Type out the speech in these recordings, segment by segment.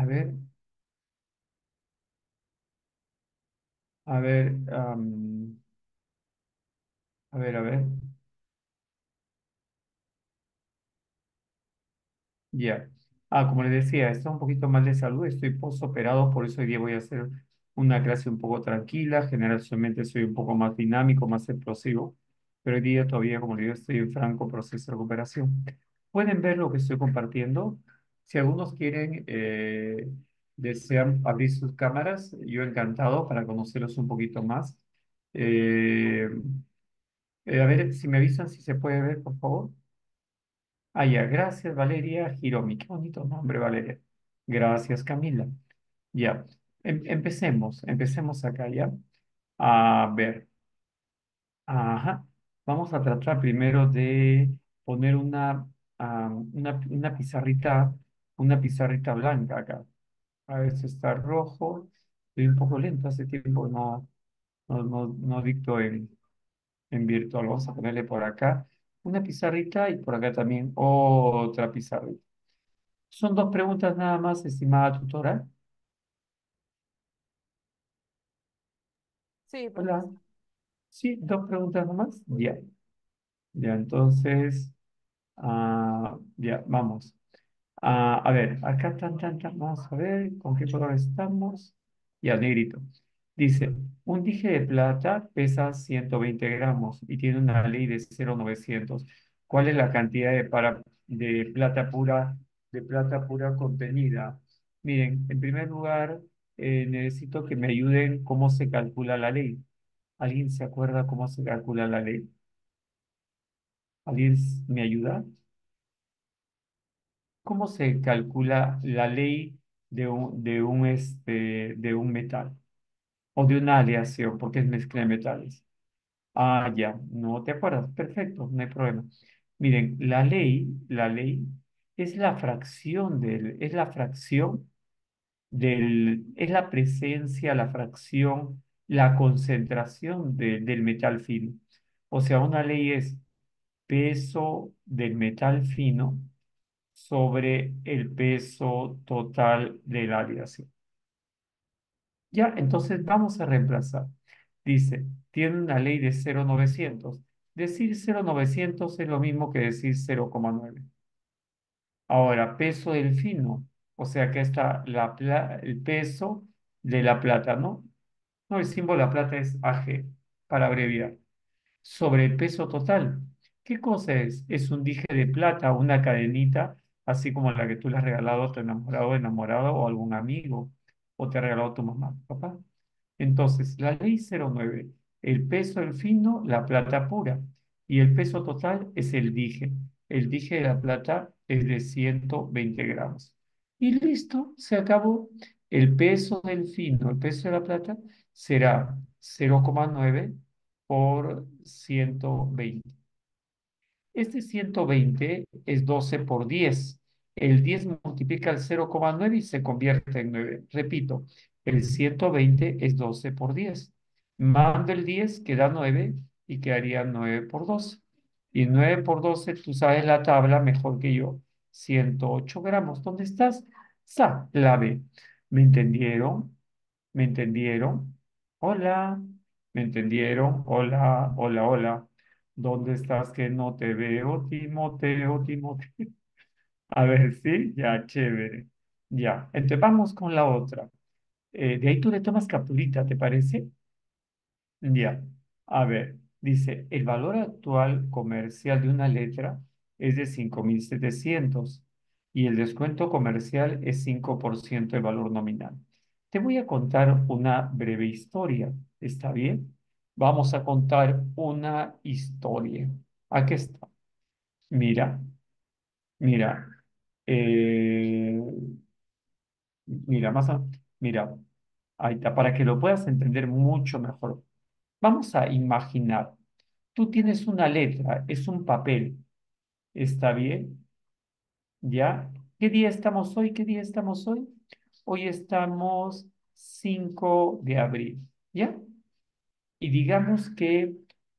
A ver. A ver. A ver, a ver. Ya. Ah, como les decía, estoy un poquito mal de salud, estoy postoperado, por eso hoy día voy a hacer una clase un poco tranquila. Generalmente soy un poco más dinámico, más explosivo, pero hoy día todavía, como les digo, estoy en franco proceso de recuperación. Pueden ver lo que estoy compartiendo. Si algunos quieren, desean abrir sus cámaras, yo encantado para conocerlos un poquito más. Eh, A ver si me avisan si se puede ver, por favor. Ah, ya, gracias Valeria Hiromi. Qué bonito nombre, Valeria. Gracias, Camila. Ya, empecemos acá, ya. A ver, ajá. Vamos a tratar primero de poner una pizarrita blanca acá. A ver si está rojo. Estoy un poco lento, hace tiempo no dicto en virtual. Vamos a ponerle por acá una pizarrita y por acá también otra pizarrita. Son dos preguntas nada más, estimada tutora. Sí, Hola. profesor. Sí, dos preguntas nada más. Ya. Ya, entonces, ya, vamos. A ver, acá vamos a ver con qué color estamos. Ya, negrito. Dice, un dije de plata pesa 120 gramos y tiene una ley de 0,900. ¿Cuál es la cantidad de plata pura contenida? Miren, en primer lugar, necesito que me ayuden cómo se calcula la ley. ¿Alguien se acuerda cómo se calcula la ley? ¿Alguien me ayuda? ¿Cómo se calcula la ley de un metal o de una aleación? Porque es mezcla de metales. Ah, ya, no te acuerdas. Perfecto, no hay problema. Miren, la ley es es la presencia, la fracción, la concentración del metal fino. O sea, una ley es peso del metal fino sobre el peso total de la aleación. Ya, entonces vamos a reemplazar. Dice, tiene una ley de 0,900. Decir 0,900 es lo mismo que decir 0,9. Ahora, peso del fino. O sea, que está el peso de la plata, ¿no? No, el símbolo de la plata es AG, para abreviar. Sobre el peso total. ¿Qué cosa es? Es un dije de plata, una cadenita, así como la que tú le has regalado a tu enamorado, enamorado o algún amigo, o te ha regalado tu mamá, tu papá. Entonces, la ley 09, el peso del fino, la plata pura, y el peso total es el dije. El dije de la plata es de 120 gramos. Y listo, se acabó. El peso del fino, el peso de la plata, será 0,9 por 120. Este 120 es 12 por 10. El 10 multiplica el 0,9 y se convierte en 9. Repito, el 120 es 12 por 10. Mando el 10, queda 9 y quedaría 9 por 12. Y 9 por 12, tú sabes la tabla mejor que yo. 108 gramos. ¿Dónde estás? Sa, la B. ¿Me entendieron? ¿Me entendieron? Hola. ¿Me entendieron? Hola, hola, hola. ¿Dónde estás que no te veo, Timoteo, Timoteo? A ver, sí, ya, chévere. Ya, entonces vamos con la otra. De ahí tú le tomas capturita, ¿te parece? Ya, a ver, dice, el valor actual comercial de una letra es de 5.700 y el descuento comercial es 5% del valor nominal. Te voy a contar una breve historia, ¿está bien? Vamos a contar una historia. Aquí está. Mira, mira, eh, mira, mira, ahí está, para que lo puedas entender mucho mejor. Vamos a imaginar, tú tienes una letra, es un papel, ¿está bien? ¿Ya? ¿Qué día estamos hoy? ¿Qué día estamos hoy? Hoy estamos 5 de abril, ¿ya? Y digamos que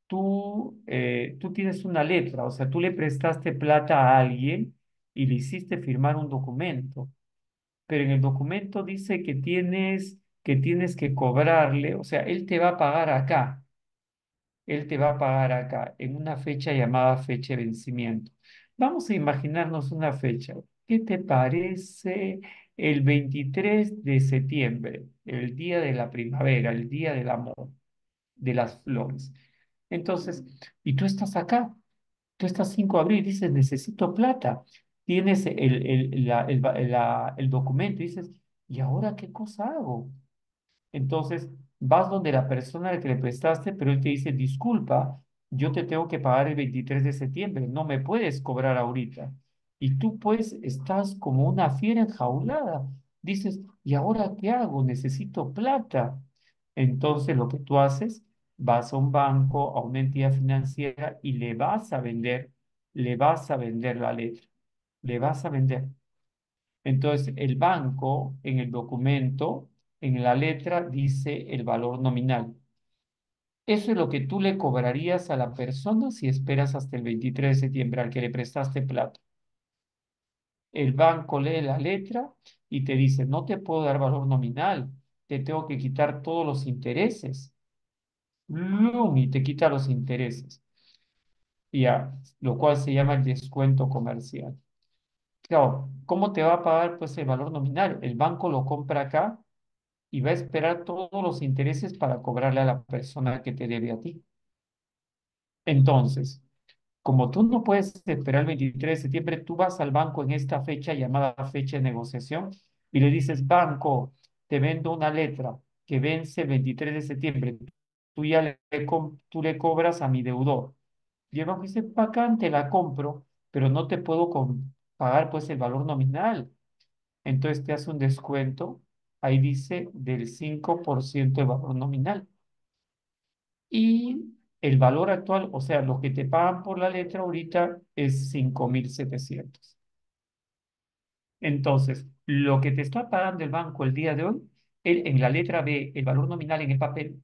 tú tienes una letra, o sea, tú le prestaste plata a alguien y le hiciste firmar un documento. pero en el documento dice que tienes que cobrarle, o sea, él te va a pagar acá. Él te va a pagar acá, en una fecha llamada fecha de vencimiento. Vamos a imaginarnos una fecha. ¿Qué te parece el 23 de septiembre, el día de la primavera, el día del amor, de las flores? Entonces, y tú estás acá, tú estás 5 de abril, dices, necesito plata. Tienes el documento y dices, ¿y ahora qué cosa hago? Entonces, vas donde la persona a la que le prestaste, pero él te dice, disculpa, yo te tengo que pagar el 23 de septiembre, no me puedes cobrar ahorita. Y tú pues estás como una fiera enjaulada. Dices, ¿y ahora qué hago? Necesito plata. Entonces lo que tú haces, vas a un banco, a una entidad financiera y le vas a vender la letra. Le vas a vender. Entonces el banco en el documento, en la letra dice el valor nominal. Eso es lo que tú le cobrarías a la persona si esperas hasta el 23 de septiembre al que le prestaste plata. El banco lee la letra y te dice, no te puedo dar valor nominal, te tengo que quitar todos los intereses. ¡Blum! Y te quita los intereses. Ya, lo cual se llama el descuento comercial. Claro, ¿cómo te va a pagar pues el valor nominal? El banco lo compra acá y va a esperar todos los intereses para cobrarle a la persona que te debe a ti. Entonces, como tú no puedes esperar el 23 de septiembre, tú vas al banco en esta fecha llamada fecha de negociación y le dices, banco, te vendo una letra que vence el 23 de septiembre. Tú le cobras a mi deudor. Y el banco dice, bacán, te la compro, pero no te puedo pagar pues el valor nominal. Entonces te hace un descuento. Ahí dice del 5% de valor nominal. Y el valor actual, o sea, lo que te pagan por la letra ahorita es 5.700. Entonces, lo que te está pagando el banco el día de hoy, él en la letra B, el valor nominal en el papel,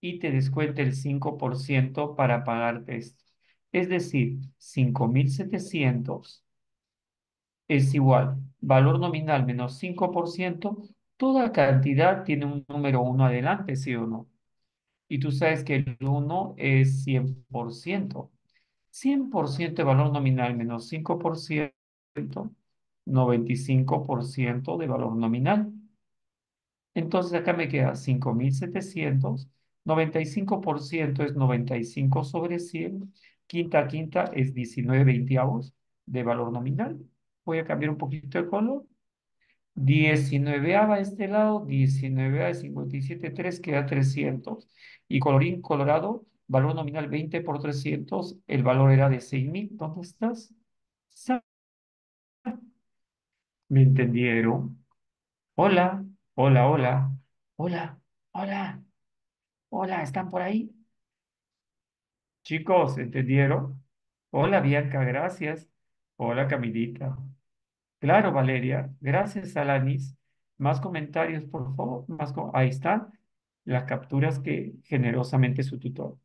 y te descuenta el 5% para pagarte esto. Es decir, 5.700 es igual, valor nominal menos 5%, toda cantidad tiene un número 1 adelante, ¿sí o no? Y tú sabes que el 1 es 100%. 100% de valor nominal menos 5%, 95% de valor nominal. Entonces acá me queda 5.700, 95% es 95 sobre 100, quinta es 19 veinteavos de valor nominal. Voy a cambiar un poquito de color. 19ava de este lado, 19ava de 57,3 queda 300. Y colorín colorado, valor nominal 20 por 300, el valor era de 6.000. ¿Dónde estás? ¿Me entendieron? Hola, hola, hola, hola, hola, hola, ¿están por ahí? Chicos, ¿entendieron? Hola, Bianca, gracias. Hola, Camilita. Claro, Valeria. Gracias, Alanis. Más comentarios, por favor. Ahí están las capturas que generosamente su tutor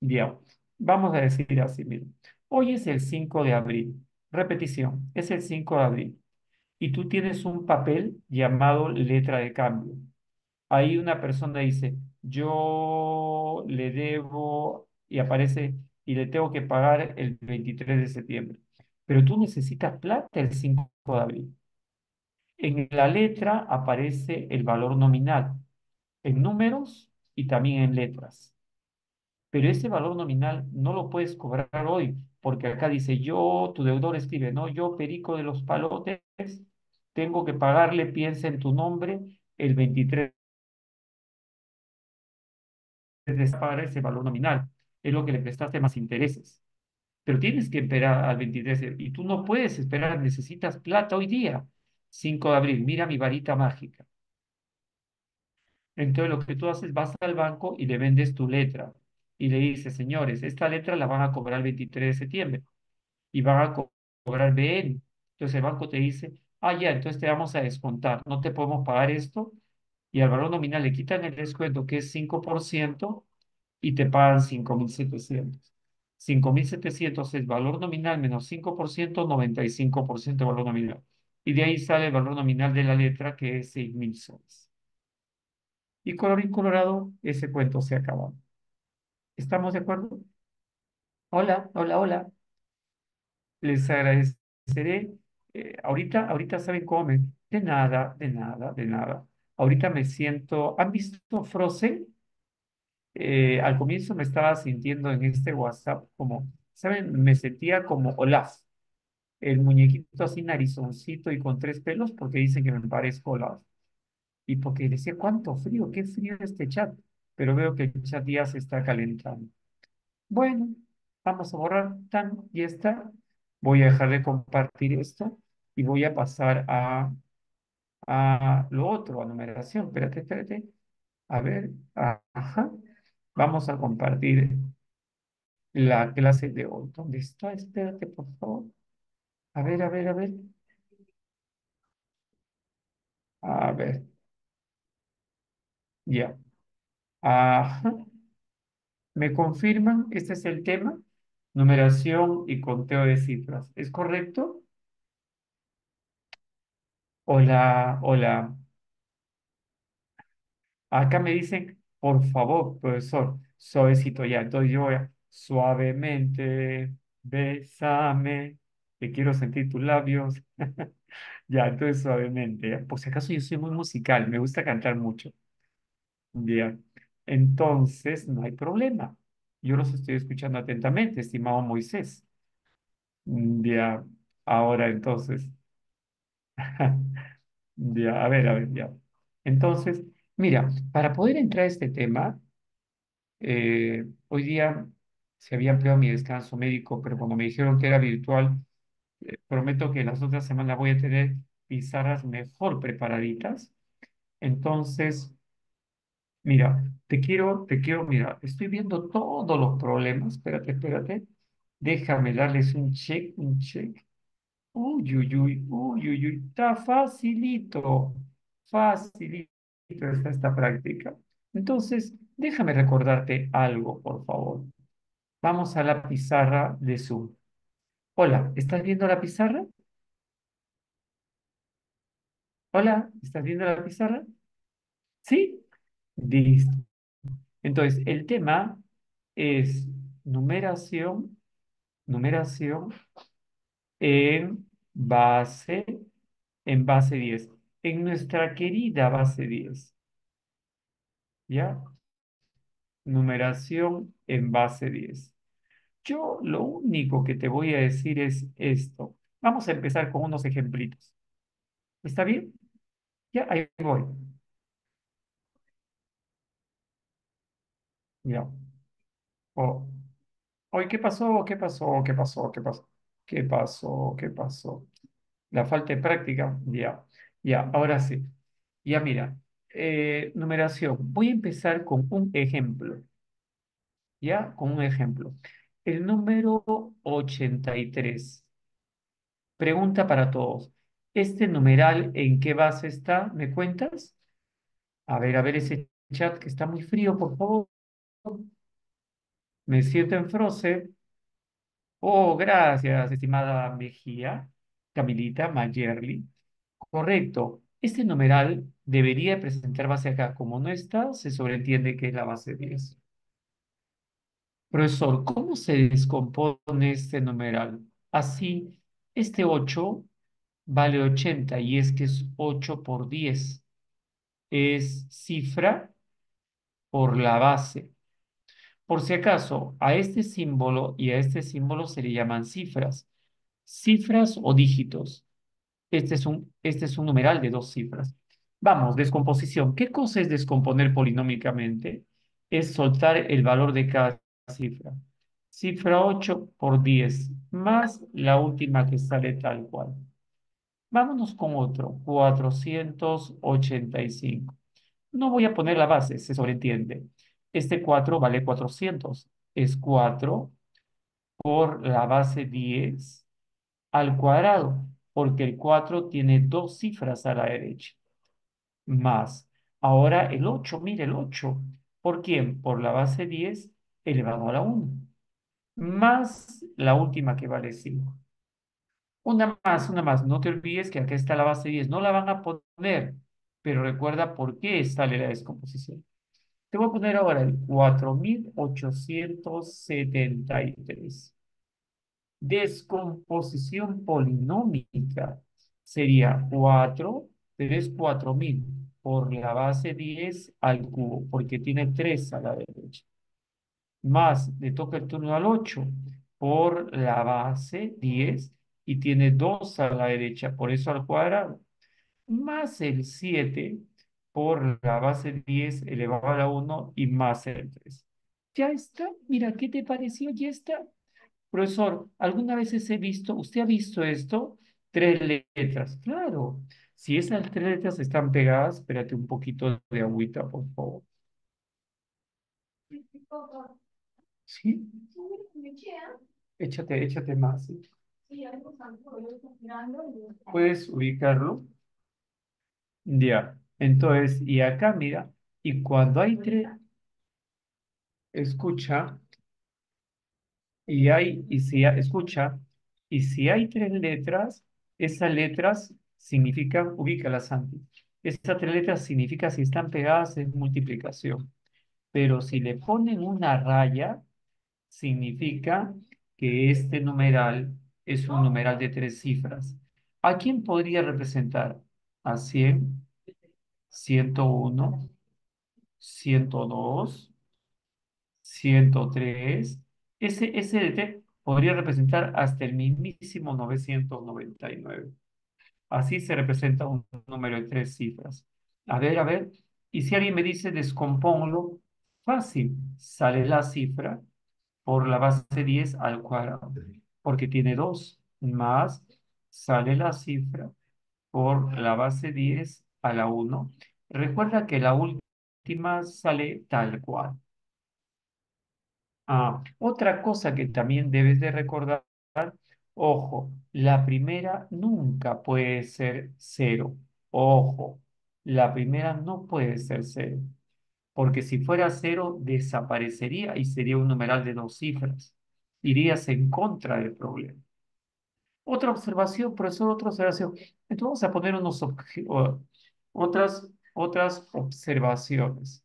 dio. Vamos a decir así, miren. Hoy es el 5 de abril. Repetición, es el 5 de abril. Y tú tienes un papel llamado letra de cambio. Ahí una persona dice, yo le debo, y aparece, y le tengo que pagar el 23 de septiembre. Pero tú necesitas plata el 5 de abril. En la letra aparece el valor nominal, en números y también en letras. Pero ese valor nominal no lo puedes cobrar hoy, porque acá dice yo, tu deudor escribe, no, yo, Perico de los Palotes, tengo que pagarle, piensa en tu nombre, el 23 de pagar ese valor nominal. Es lo que le prestaste más intereses. Pero tienes que esperar al 23 y tú no puedes esperar, necesitas plata hoy día, 5 de abril, mira mi varita mágica. Entonces lo que tú haces, vas al banco y le vendes tu letra y le dices, señores, esta letra la van a cobrar el 23 de septiembre y van a cobrar BN. Entonces el banco te dice, ah ya, entonces te vamos a descontar, no te podemos pagar esto y al valor nominal le quitan el descuento que es 5% y te pagan 5.700. 5.700 es valor nominal menos 5%, 95% de valor nominal. y de ahí sale el valor nominal de la letra, que es 6,000 soles. Y colorín colorado, ese cuento se acabó. ¿Estamos de acuerdo? Hola, hola, hola. Les agradeceré. Ahorita saben cómo me... De nada, de nada, de nada. Ahorita me siento... ¿Han visto Frozen? Al comienzo me estaba sintiendo en este WhatsApp como... ¿Saben? Me sentía como Olaf. El muñequito así narizoncito y con 3 pelos, porque dicen que me parezco Olaf. Y porque decía, ¿cuánto frío? ¿Qué frío este chat? Pero veo que el chat ya se está calentando. Bueno, vamos a borrar. Tan, ya está. Voy a dejar de compartir esto y voy a pasar a lo otro, a numeración. Espérate, espérate. A ver, ajá. Vamos a compartir la clase de hoy. ¿Dónde está? Espérate, por favor. A ver, a ver, a ver. A ver. Ya. Ajá. ¿Me confirman? Este es el tema. Numeración y conteo de cifras. ¿Es correcto? Hola, hola. Acá me dicen, por favor, profesor, suavecito ya. Entonces yo voy a, suavemente, bésame, que quiero sentir tus labios. Ya, entonces suavemente. Ya. Por si acaso yo soy muy musical, me gusta cantar mucho. Ya, entonces no hay problema. Yo los estoy escuchando atentamente, estimado Moisés. Ya, ahora entonces. Ya, a ver, ya. Entonces, mira, para poder entrar a este tema, hoy día se había ampliado mi descanso médico, pero cuando me dijeron que era virtual, prometo que las otras semanas voy a tener pizarras mejor preparaditas. Entonces, mira, mira, estoy viendo todos los problemas, espérate, espérate, déjame darles un check, Uy, uy, uy, uy, uy, uy, está facilito, facilito está esta práctica. Entonces, déjame recordarte algo, por favor. Vamos a la pizarra de Zoom. Hola, ¿estás viendo la pizarra? Hola, ¿estás viendo la pizarra? ¿Sí? Listo. Entonces, el tema es numeración en base 10, en nuestra querida base 10. ¿Ya? Numeración en base 10. Yo lo único que te voy a decir es esto. Vamos a empezar con unos ejemplitos. ¿Está bien? Ya, ahí voy. Ya. Oh. Hoy, ¿qué pasó? ¿Qué pasó? ¿Qué pasó? ¿Qué pasó? ¿Qué pasó? ¿Qué pasó? La falta de práctica. Ya. Ya, ahora sí. Ya, mira. Numeración. Voy a empezar con un ejemplo. Ya, con un ejemplo. El número 83. Pregunta para todos. ¿Este numeral en qué base está? ¿Me cuentas? A ver ese chat que está muy frío, por favor. Me siento en Frozen. Oh, gracias, estimada Mejía, Camilita Mayerly. Correcto. Este numeral debería presentar base acá. Como no está, se sobreentiende que es la base 10. Profesor, ¿cómo se descompone este numeral? Así, este 8 vale 80 y es que es 8 por 10. Es cifra por la base. Por si acaso, a este símbolo y a este símbolo se le llaman cifras. Cifras o dígitos. Este es un numeral de 2 cifras. Vamos, descomposición. ¿Qué cosa es descomponer polinómicamente? Es soltar el valor de cada cifra. Cifra 8 por 10, más la última que sale tal cual. Vámonos con otro, 485. No voy a poner la base, se sobreentiende. Este 4 vale 400. Es 4 por la base 10 al cuadrado, porque el 4 tiene 2 cifras a la derecha. Más. Ahora el 8, mire el 8. ¿Por quién? Por la base 10 elevado a la 1. Más la última que vale 5. Una más, no te olvides que acá está la base 10, no la van a poner, pero recuerda por qué sale la descomposición. Te voy a poner ahora el 4873. Descomposición polinómica sería 4, 3, 4000 por la base 10 al cubo, porque tiene 3 a la derecha. Más, le toca el turno al 8 por la base 10 y tiene 2 a la derecha, por eso al cuadrado. Más el 7 por la base 10 elevado a la 1 y más el 3. Ya está, mira, ¿qué te pareció? Ya está. Profesor, ¿alguna vez usted ha visto esto? 3 letras. Claro, si esas 3 letras están pegadas, espérate un poquito de agüita, por favor. ¿Sí? Échate más. ¿Sí? ¿Puedes ubicarlo? Ya, entonces, y acá mira, y cuando hay 3, escucha, y si hay 3 letras, esas letras significan, ubícalas antes. Esas 3 letras significa si están pegadas es multiplicación. Pero si le ponen una raya, significa que este numeral es un numeral de 3 cifras. ¿A quién podría representar? A 100, 101, 102, 103. Ese de T podría representar hasta el mismísimo 999. Así se representa un número de 3 cifras. A ver, y si alguien me dice descompónlo, fácil, sale la cifra por la base 10 al cuadrado, porque tiene 2, más sale la cifra por la base 10 a la 1. Recuerda que la última sale tal cual. Ah, otra cosa que también debes de recordar, ojo, la primera nunca puede ser 0. Ojo, la primera no puede ser 0. Porque si fuera 0, desaparecería y sería un numeral de 2 cifras. Irías en contra del problema. Otra observación, profesor, otra observación. Entonces vamos a poner otras observaciones.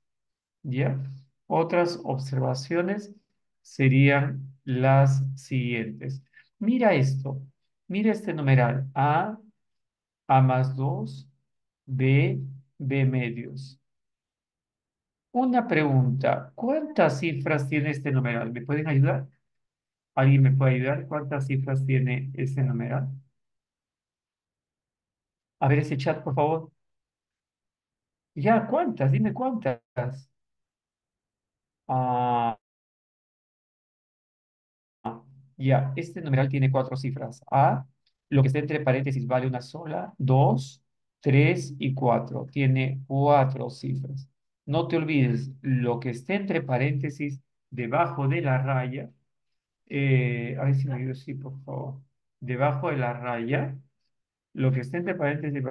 ¿Ya? Otras observaciones serían las siguientes. Mira esto. Mira este numeral. A más 2, B, B medios. Una pregunta, ¿cuántas cifras tiene este numeral? ¿Me pueden ayudar? ¿Alguien me puede ayudar? ¿Cuántas cifras tiene este numeral? A ver ese chat, por favor. Ya, ¿cuántas? Dime cuántas. Ya, este numeral tiene 4 cifras. A, lo que está entre paréntesis vale una sola, 2, 3 y 4. Tiene 4 cifras. No te olvides, lo que esté entre paréntesis debajo de la raya, a ver si me ayudas, sí, por favor. Debajo de la raya, lo que esté entre paréntesis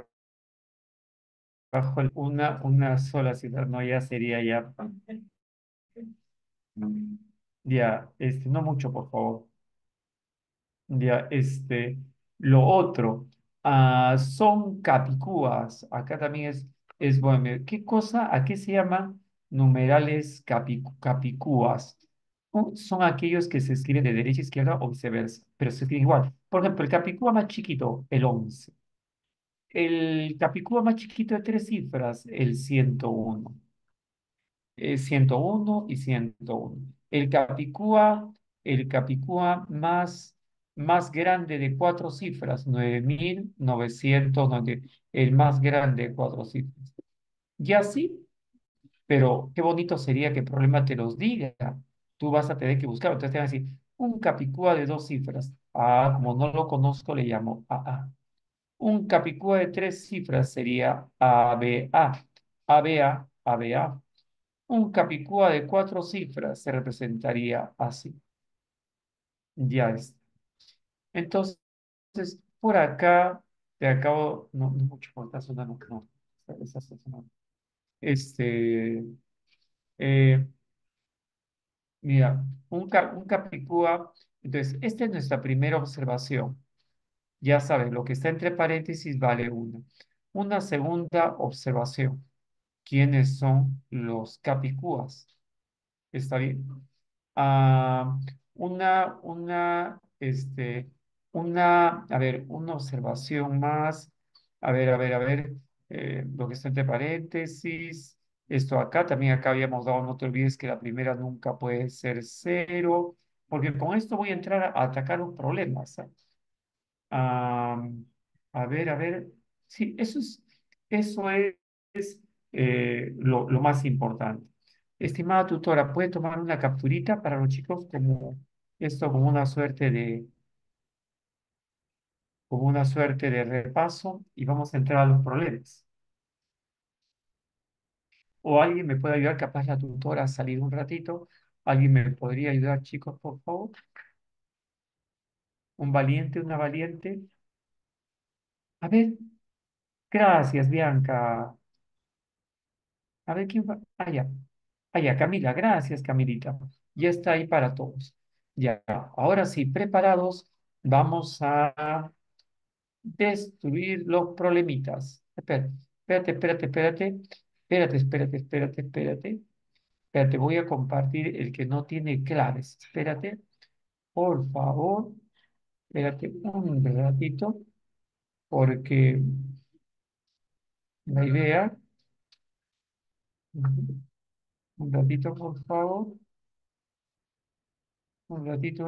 debajo de una sola cifra, no, ya sería ya. Ya, no mucho, por favor. Ya, lo otro, son capicúas. Acá también es bueno, ¿qué cosa? ¿A qué se llaman numerales capicúas? Son aquellos que se escriben de derecha a izquierda o viceversa, pero se escriben igual. Por ejemplo, el capicúa más chiquito, el 11. El capicúa más chiquito de 3 cifras, el 101. 101 y 101. El capicúa más grande de 4 cifras, 9990, el más grande de 4 cifras. Y así, pero qué bonito sería que el problema te los diga. Tú vas a tener que buscar, entonces te van a decir, un capicúa de 2 cifras. Ah, como no lo conozco, le llamo AA. Un capicúa de 3 cifras sería ABA. ABA, ABA. Un capicúa de 4 cifras se representaría así. Ya está. Entonces, por acá te acabo, no mucho, por está sonando, no, está sonando. Mira, un capicúa, entonces, esta es nuestra primera observación. Ya saben, lo que está entre paréntesis vale 1. Una segunda observación. ¿Quiénes son los capicúas? ¿Está bien? A ver, una observación más. A ver. Lo que está entre paréntesis. Esto acá, también acá habíamos dado, no te olvides que la primera nunca puede ser 0, porque con esto voy a entrar a atacar un problema, ¿sabes? A ver, sí, eso es lo más importante. Estimada tutora, ¿puede tomar una capturita para los chicos como una suerte de repaso y vamos a entrar a los problemas? O alguien me puede ayudar, capaz la tutora a salir un ratito. ¿Alguien me podría ayudar, chicos, por favor? ¿Un valiente, una valiente? A ver. Gracias, Bianca. A ver quién va. Allá, Camila. Gracias, Camilita. Ya está ahí para todos. Ya. Ahora sí, preparados. Vamos a destruir los problemitas. Espérate, voy a compartir el que no tiene claves. Espérate, por favor. Espérate un ratito, porque la idea... Un ratito, por favor. Un ratito.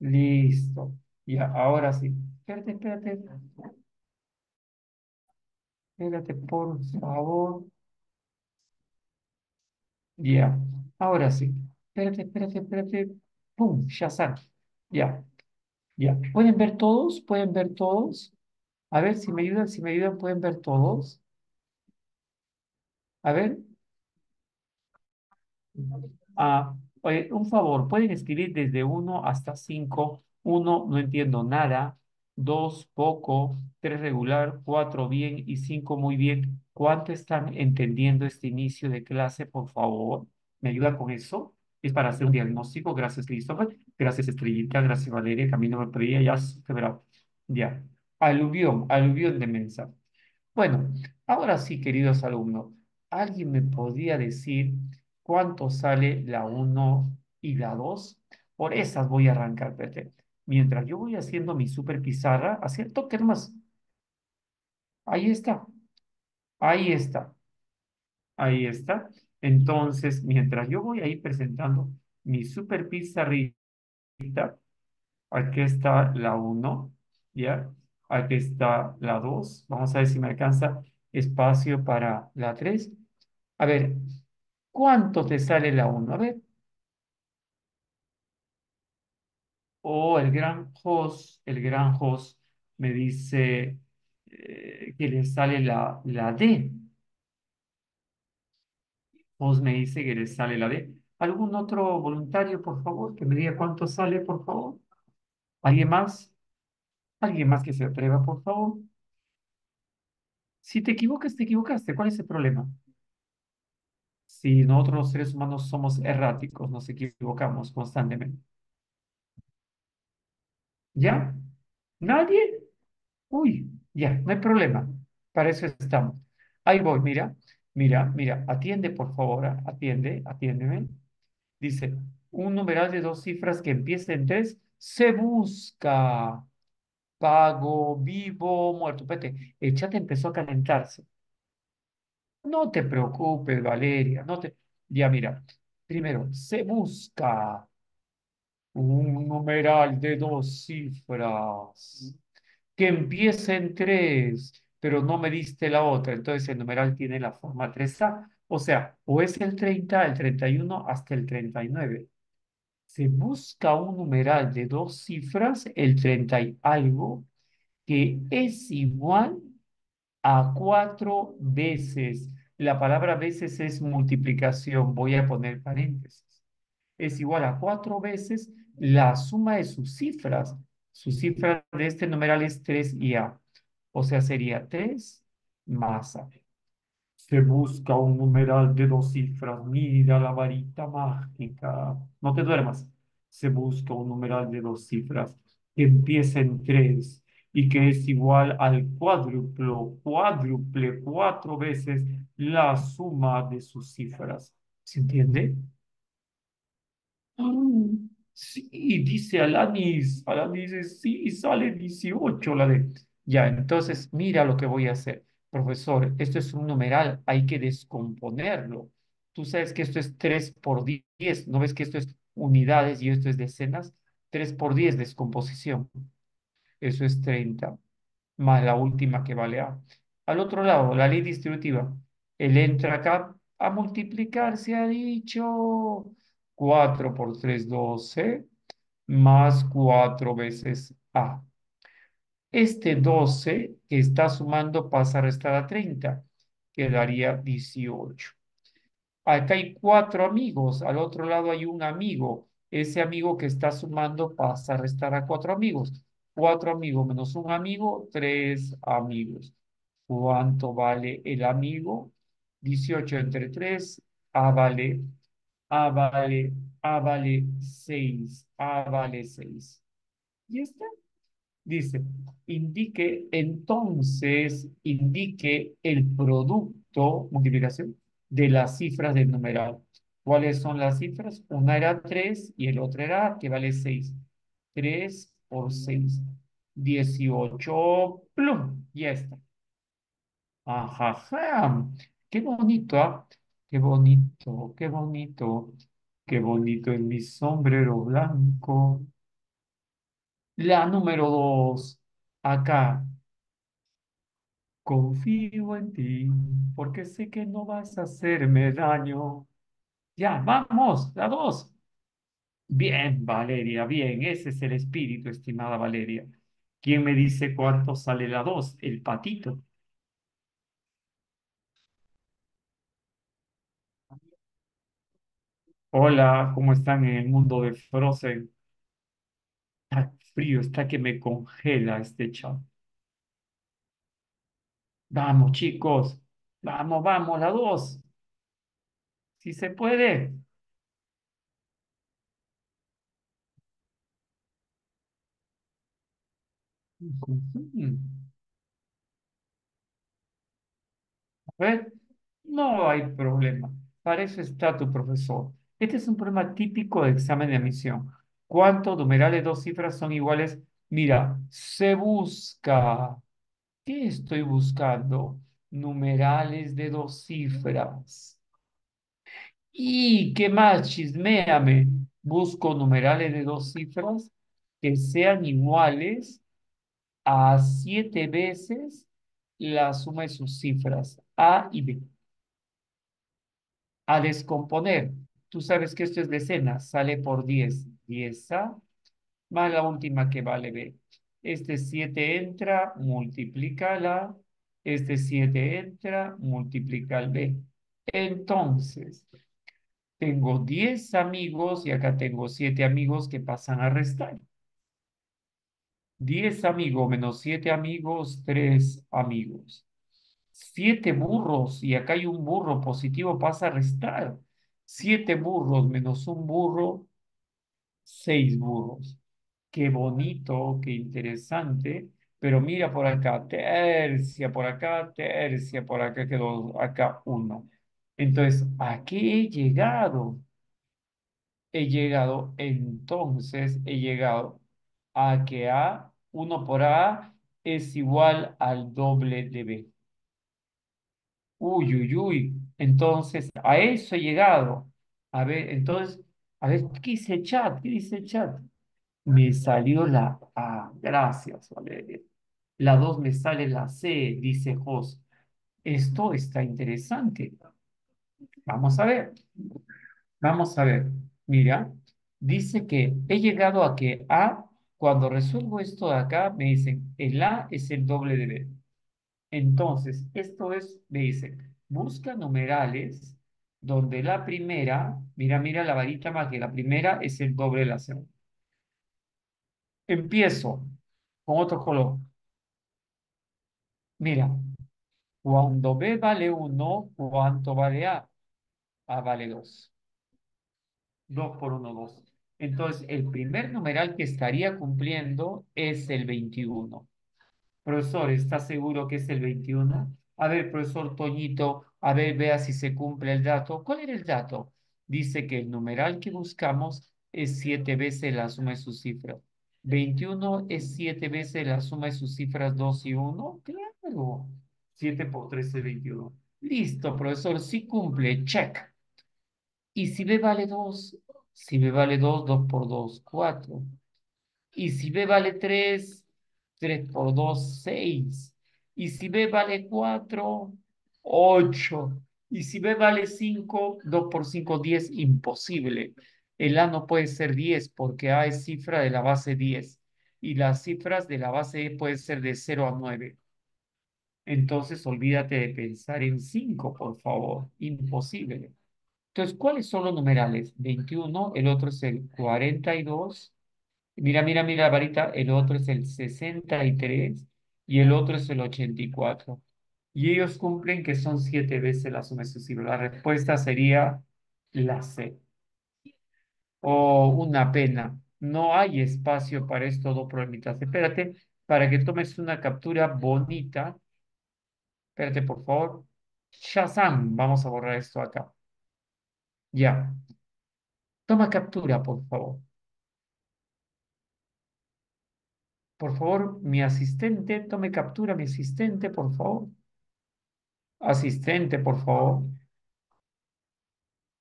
Listo. Ya, ahora sí. Espérate, por favor. Ya, ahora sí. Espérate. ¡Pum! Ya sale. Ya. ¿Pueden ver todos? A ver, si me ayudan, ¿pueden ver todos? A ver. Oye, un favor, pueden escribir desde 1 hasta 5. 1, no entiendo nada. 2, poco. 3, regular. 4, bien. Y 5, muy bien. ¿Cuánto están entendiendo este inicio de clase, por favor? ¿Me ayudan con eso? Es para hacer un diagnóstico. Gracias, Christopher. Gracias, Estrellita. Gracias, Valeria. Camino me pedía. Ya, quebrado. Ya. Aluvión de mensaje. Bueno, ahora sí, queridos alumnos. ¿Alguien me podría decir cuánto sale la 1 y la 2? Por esas voy a arrancar, Pete. Mientras yo voy haciendo mi super pizarra, hacer toque más. Ahí está. Entonces, mientras yo voy ahí presentando mi super pizarrita, aquí está la 1, ¿ya? Aquí está la 2. Vamos a ver si me alcanza espacio para la 3. A ver, ¿cuánto te sale la 1? A ver. Oh, el gran Jos me dice que le sale la D. Jos me dice que le sale la D. ¿Algún otro voluntario, por favor, que me diga cuánto sale, por favor? ¿Alguien más? ¿Alguien más que se atreva, por favor? Si te equivocas, te equivocaste. ¿Cuál es el problema? Si nosotros los seres humanos somos erráticos, nos equivocamos constantemente. ¿Ya? ¿Nadie? Uy, ya, no hay problema. Para eso estamos. Ahí voy, mira. Atiende, por favor. Atiéndeme. Dice, un numeral de 2 cifras que empiece en 3 se busca. Pago, vivo, muerto. Pete, el chat empezó a calentarse. No te preocupes, Valeria. Ya, mira. Primero, se busca. Un numeral de 2 cifras que empieza en 3, pero no me diste la otra. Entonces el numeral tiene la forma 3A. O sea, o es el 30, el 31, hasta el 39. Se busca un numeral de 2 cifras, el 30 y algo, que es igual a 4 veces. La palabra veces es multiplicación. Voy a poner paréntesis. Es igual a 4 veces la suma de sus cifras. Su cifra de este numeral es 3 y A. O sea, sería 3 más A. Se busca un numeral de 2 cifras. Mira la varita mágica. No te duermas. Se busca un numeral de 2 cifras que empieza en 3 y que es igual al cuádruplo, cuádruple, 4 veces la suma de sus cifras. ¿Se entiende? Sí, dice Alanis. Alanis dice, sí, sale 18 la de... Ya, entonces mira lo que voy a hacer. Profesor, esto es un numeral, hay que descomponerlo. Tú sabes que esto es 3 por 10, ¿no ves que esto es unidades y esto es decenas? 3 por 10, descomposición. Eso es 30, más la última que vale A. Al otro lado, la ley distributiva. Él entra acá a multiplicar, se ha dicho. 4 por 3, 12, más 4 veces A. Este 12 que está sumando pasa a restar a 30, quedaría 18. Acá hay 4 amigos, al otro lado hay un amigo. Ese amigo que está sumando pasa a restar a 4 amigos. 4 amigos menos un amigo, 3 amigos. ¿Cuánto vale el amigo? 18 entre 3, A vale, A vale, A vale 6, A vale 6. ¿Y está? Dice, indique, entonces, indique el producto, multiplicación, de las cifras del numeral. ¿Cuáles son las cifras? Una era 3 y el otro era A, que vale 6. 3 por 6, 18, plum, ya está. Ajá, qué bonito, ¿ah? Qué bonito, qué bonito, qué bonito en mi sombrero blanco. La número 2, acá. Confío en ti, porque sé que no vas a hacerme daño. Ya, vamos, la 2. Bien, Valeria, bien. Ese es el espíritu, estimada Valeria. ¿Quién me dice cuánto sale la 2? El patito. Hola, ¿cómo están en el mundo de Frozen? Está frío, está que me congela este chat. Vamos, chicos. Vamos, vamos, la 2. Si se puede. A ver, no hay problema. Para eso está tu profesor. Este es un problema típico de examen de admisión. ¿Cuántos numerales 2 cifras son iguales? Mira, se busca. ¿Qué estoy buscando? Numerales de 2 cifras. ¿Y qué más? Chisméame. Busco numerales de 2 cifras que sean iguales a 7 veces la suma de sus cifras, A y B. A descomponer. Tú sabes que esto es decena, sale por 10. 10A, más la última que vale B. Este 7 entra, multiplica la A. Este 7 entra, multiplica el B. Entonces, tengo 10 amigos y acá tengo 7 amigos que pasan a restar. 10 amigos menos 7 amigos, 3 amigos. 7 burros y acá hay un burro positivo, pasa a restar. 7 burros menos un burro, 6 burros. Qué bonito, qué interesante. Pero mira por acá, tercia por acá, tercia por acá, quedó acá 1. Entonces, ¿a qué he llegado? He llegado a que A, 1 por A, es igual al doble de B. Uy, uy, uy. Entonces, a eso he llegado. A ver, entonces... A ver, ¿qué dice el chat? ¿Qué dice el chat? Me salió la A. Gracias, Valeria. La 2 me sale la C, dice Jos. Esto está interesante. Vamos a ver. Vamos a ver. Mira, dice que he llegado a que A, cuando resuelvo esto de acá, me dicen, el A es el doble de B. Entonces, esto es, me dicen, busca numerales donde la primera, mira, mira la varita mágica, la primera es el doble de la segunda. Empiezo con otro color. Mira, Cuando B vale 1, ¿cuánto vale A? A vale 2. 2 por 1, 2. Entonces, el primer numeral que estaría cumpliendo es el 21. Profesor, ¿está seguro que es el 21? A ver, profesor Toñito, a ver, vea si se cumple el dato. ¿Cuál era el dato? Dice que el numeral que buscamos es 7 veces la suma de sus cifras. 21 es 7 veces la suma de sus cifras 2 y 1. Claro. 7 por 3 es 21. Listo, profesor, sí cumple, check. Y si B vale 2, si B vale 2, 2 por 2, 4. Y si B vale 3, 3 por 2, 6. Y si B vale 4, 8. Y si B vale 5, 2 por 5, 10, imposible. El A no puede ser 10 porque A es cifra de la base 10. Y las cifras de la base E pueden ser de 0 a 9. Entonces, olvídate de pensar en 5, por favor. Imposible. Entonces, ¿cuáles son los numerales? 21, el otro es el 42. Mira, mira, mira, varita. El otro es el 63 y el otro es el 84. Y ellos cumplen que son 7 veces la suma de sus cifras. La respuesta sería la C. Oh, una pena. No hay espacio para estos dos problemitas. Espérate, para que tomes una captura bonita. Espérate, por favor. Shazam. Vamos a borrar esto acá. Ya. Toma captura, por favor. Por favor, mi asistente. Tome captura, mi asistente, por favor. Asistente, por favor.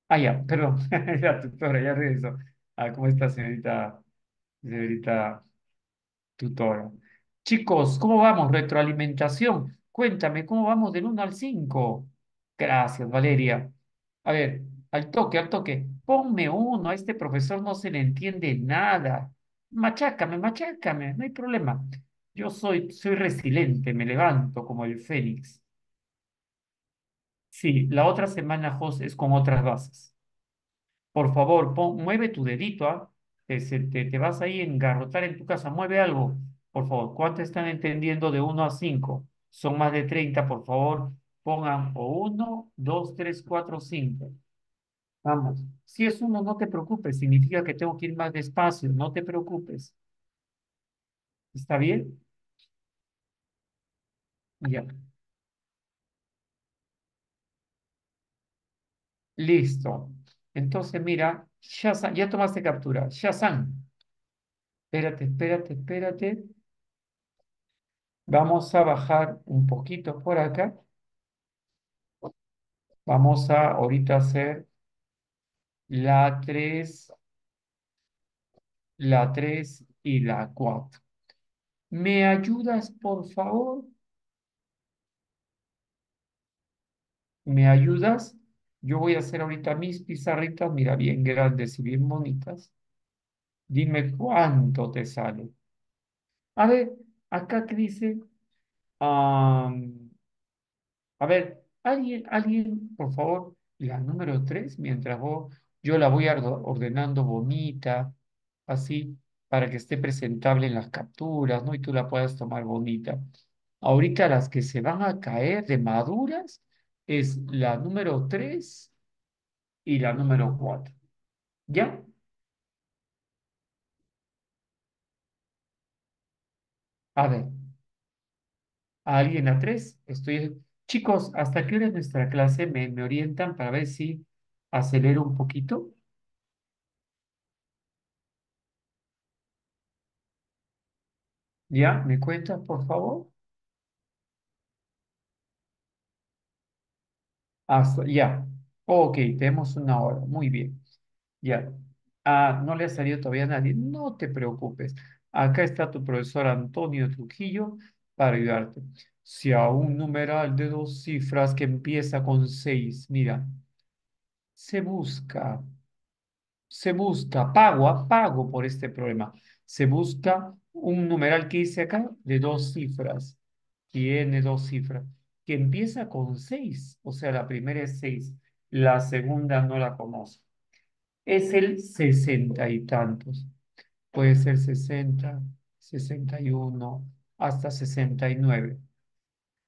Ah, ya, perdón. La tutora, ya regresó. Ah, ¿cómo está, señorita tutora? Chicos, ¿cómo vamos? Retroalimentación. Cuéntame, ¿cómo vamos del 1 al 5? Gracias, Valeria. A ver, al toque, al toque. Ponme uno, a este profesor no se le entiende nada. Machácame, machácame, no hay problema. Yo soy resiliente, me levanto como el fénix. Sí, la otra semana, Jos, es con otras bases. Por favor, mueve tu dedito, ¿ah? Te vas ahí a engarrotar en tu casa, mueve algo. Por favor, ¿cuánto están entendiendo de 1 a 5? Son más de 30, por favor, pongan o 1, 2, 3, 4, 5. Vamos. Si es 1, no te preocupes, significa que tengo que ir más despacio, no te preocupes. ¿Está bien? Ya. Listo. Entonces, mira, ya tomaste captura. Shazam. Espérate, espérate, espérate. Vamos a bajar un poquito por acá. Vamos a ahorita hacer la 3 y la 4. ¿Me ayudas, por favor? ¿Me ayudas? Yo voy a hacer ahorita mis pizarritas, mira, bien grandes y bien bonitas. Dime cuánto te sale. A ver. Acá que dice, a ver, alguien, por favor, la número 3, mientras yo la voy ordenando bonita, así, para que esté presentable en las capturas, ¿no? Y tú la puedas tomar bonita. Ahorita las que se van a caer de maduras es la número 3 y la número 4. ¿Ya? A ver, ¿a alguien la 3? Chicos, ¿hasta qué hora es nuestra clase? ¿Me orientan para ver si acelero un poquito? ¿Ya? ¿Me cuentan, por favor? Ya. Ok, tenemos una hora. Muy bien. Ya. Ah, ¿no le ha salido todavía a nadie? No te preocupes. Acá está tu profesor Antonio Trujillo para ayudarte. Si a un numeral de 2 cifras que empieza con 6, mira, se busca, pago por este problema. Se busca un numeral que dice acá de 2 cifras, tiene 2 cifras, que empieza con 6, o sea, la primera es 6, la segunda no la conozco. Es el 60 y tantos. Puede ser 60, 61, hasta 69.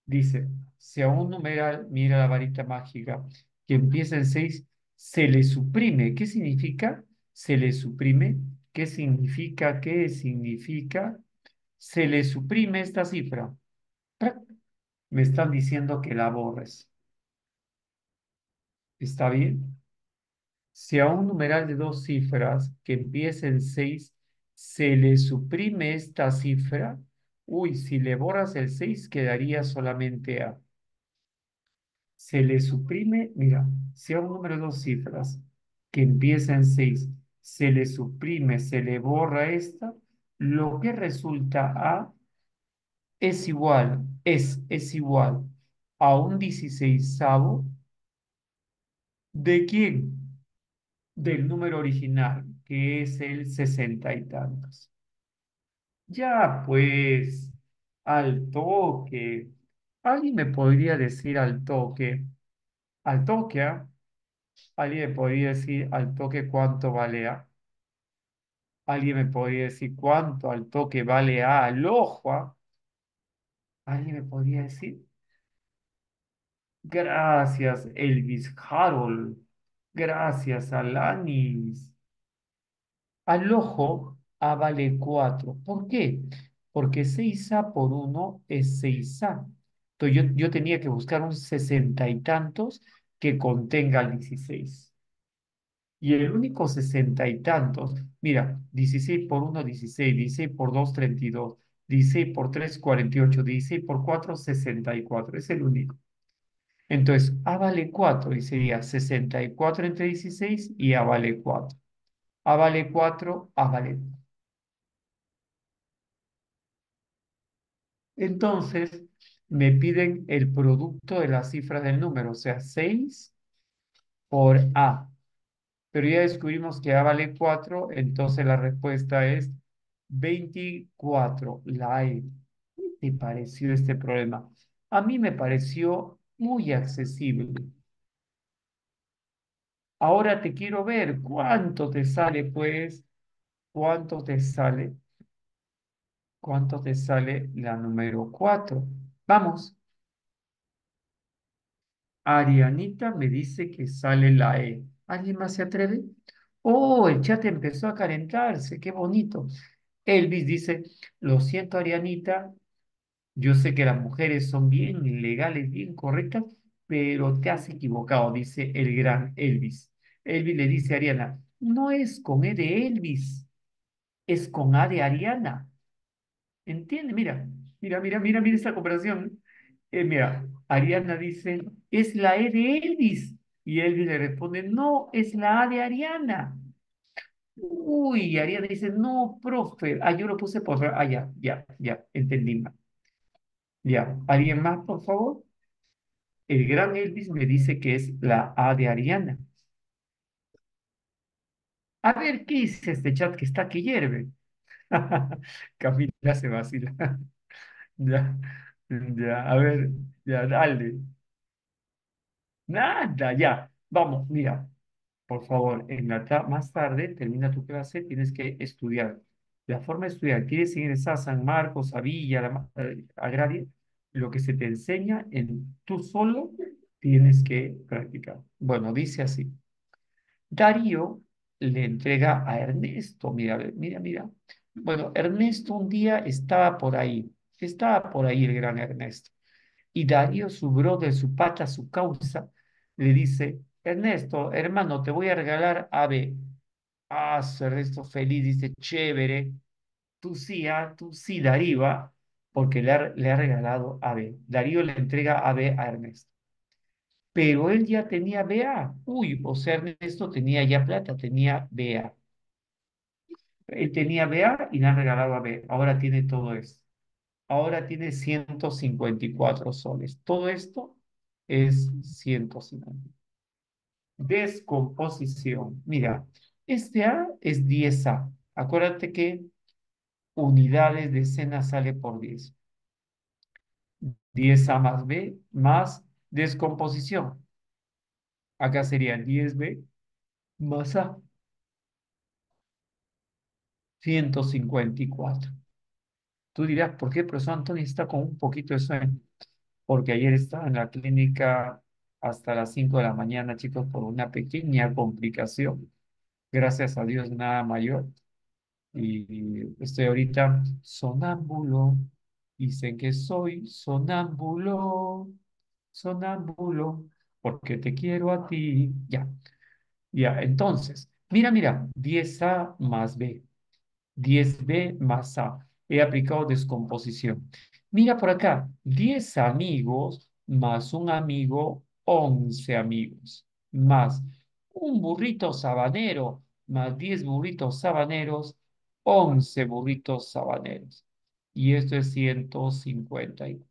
Dice, si a un numeral mira la varita mágica que empieza en 6, se le suprime. ¿Qué significa? Se le suprime. ¿Qué significa? ¿Qué significa? Se le suprime esta cifra. Me están diciendo que la borres. ¿Está bien? Si a un numeral de 2 cifras que empieza en 6, se le suprime esta cifra. Uy, si le borras el 6, quedaría solamente A. Se le suprime, mira, si a un número de 2 cifras que empieza en 6, se le suprime, se le borra esta, lo que resulta A es igual, es igual a un 16avo ¿de quién? Del número original, que es el 60 y tantos. Ya pues, al toque. ¿Alguien me podría decir al toque? Al toque, ¿eh? ¿Alguien me podría decir al toque cuánto vale A? ¿Alguien me podría decir cuánto al toque vale A al ojo? ¿Eh? ¿Alguien me podría decir? Gracias, Elvis Harold. Gracias, Alanis. Al ojo, A vale 4. ¿Por qué? Porque 6A por 1 es 6A. Entonces yo tenía que buscar un 60 y tantos que contenga el 16. Y el único 60 y tantos, mira, 16 por 1, 16, 16 por 2, 32, 16 por 3, 48, 16 por 4, 64. Es el único. Entonces, A vale 4 y sería 64 entre 16 y A vale 4. A vale 4, A vale 4. Entonces, me piden el producto de las cifras del número, o sea, 6 por A. Pero ya descubrimos que A vale 4, entonces la respuesta es 24, la E. ¿Qué te pareció este problema? A mí me pareció muy accesible. Ahora te quiero ver cuánto te sale, pues, cuánto te sale. ¿Cuánto te sale la número 4? Vamos. Arianita me dice que sale la E. ¿Alguien más se atreve? Oh, el chat empezó a calentarse. Qué bonito. Elvis dice, lo siento, Arianita. Yo sé que las mujeres son bien legales, bien correctas, pero te has equivocado, dice el gran Elvis. Elvis le dice a Ariana, no es con E de Elvis, es con A de Ariana. ¿Entiende? Mira esta comparación. Mira, Ariana dice, es la E de Elvis. Y Elvis le responde, no, es la A de Ariana. Uy, Ariana dice, no, profe. Ah, yo lo puse por... Ah, ya, entendí más. Ya, ¿alguien más, por favor? El gran Elvis me dice que es la A de Ariana. A ver, ¿qué dice este chat que está que hierve? Camila se vacila. Ya, a ver, ya, dale. Nada, ya. Vamos, mira. Por favor, más tarde termina tu clase, tienes que estudiar. La forma de estudiar, quieres ingresar a San Marcos, a Villa, a Gradia, lo que se te enseña tú solo tienes que practicar. Bueno, dice así. Darío le entrega a Ernesto, mira. Bueno, Ernesto un día estaba por ahí el gran Ernesto. Y Darío, su brother, su pata, su causa, le dice, Ernesto, hermano, te voy a regalar AB. Ah, Ernesto feliz, dice, chévere, tú sí, Darío, ¿ah? Porque le ha regalado AB. Darío le entrega AB a Ernesto. Pero él ya tenía BA. Uy, o sea, Ernesto tenía ya plata, tenía BA. Él tenía BA y le han regalado a B. Ahora tiene todo esto. Ahora tiene 154 soles. Todo esto es 150. Descomposición. Mira, este A es 10A. Acuérdate que unidades de escena sale por 10. 10A más B más descomposición. Acá sería 10B más A. 154. Tú dirás, ¿por qué, profesor Antonio, está con un poquito de sueño? porque ayer estaba en la clínica hasta las 5 de la mañana, chicos, por una pequeña complicación. Gracias a Dios, nada mayor. Y estoy ahorita sonámbulo. Dicen que soy sonámbulo, sonámbulo, porque te quiero a ti. Ya, entonces, mira, 10A más B, 10B más A. He aplicado descomposición. Mira por acá, 10 amigos más un amigo, 11 amigos, más un burrito sabanero, más 10 burritos sabaneros, 11 burritos sabaneros. Y esto es 151.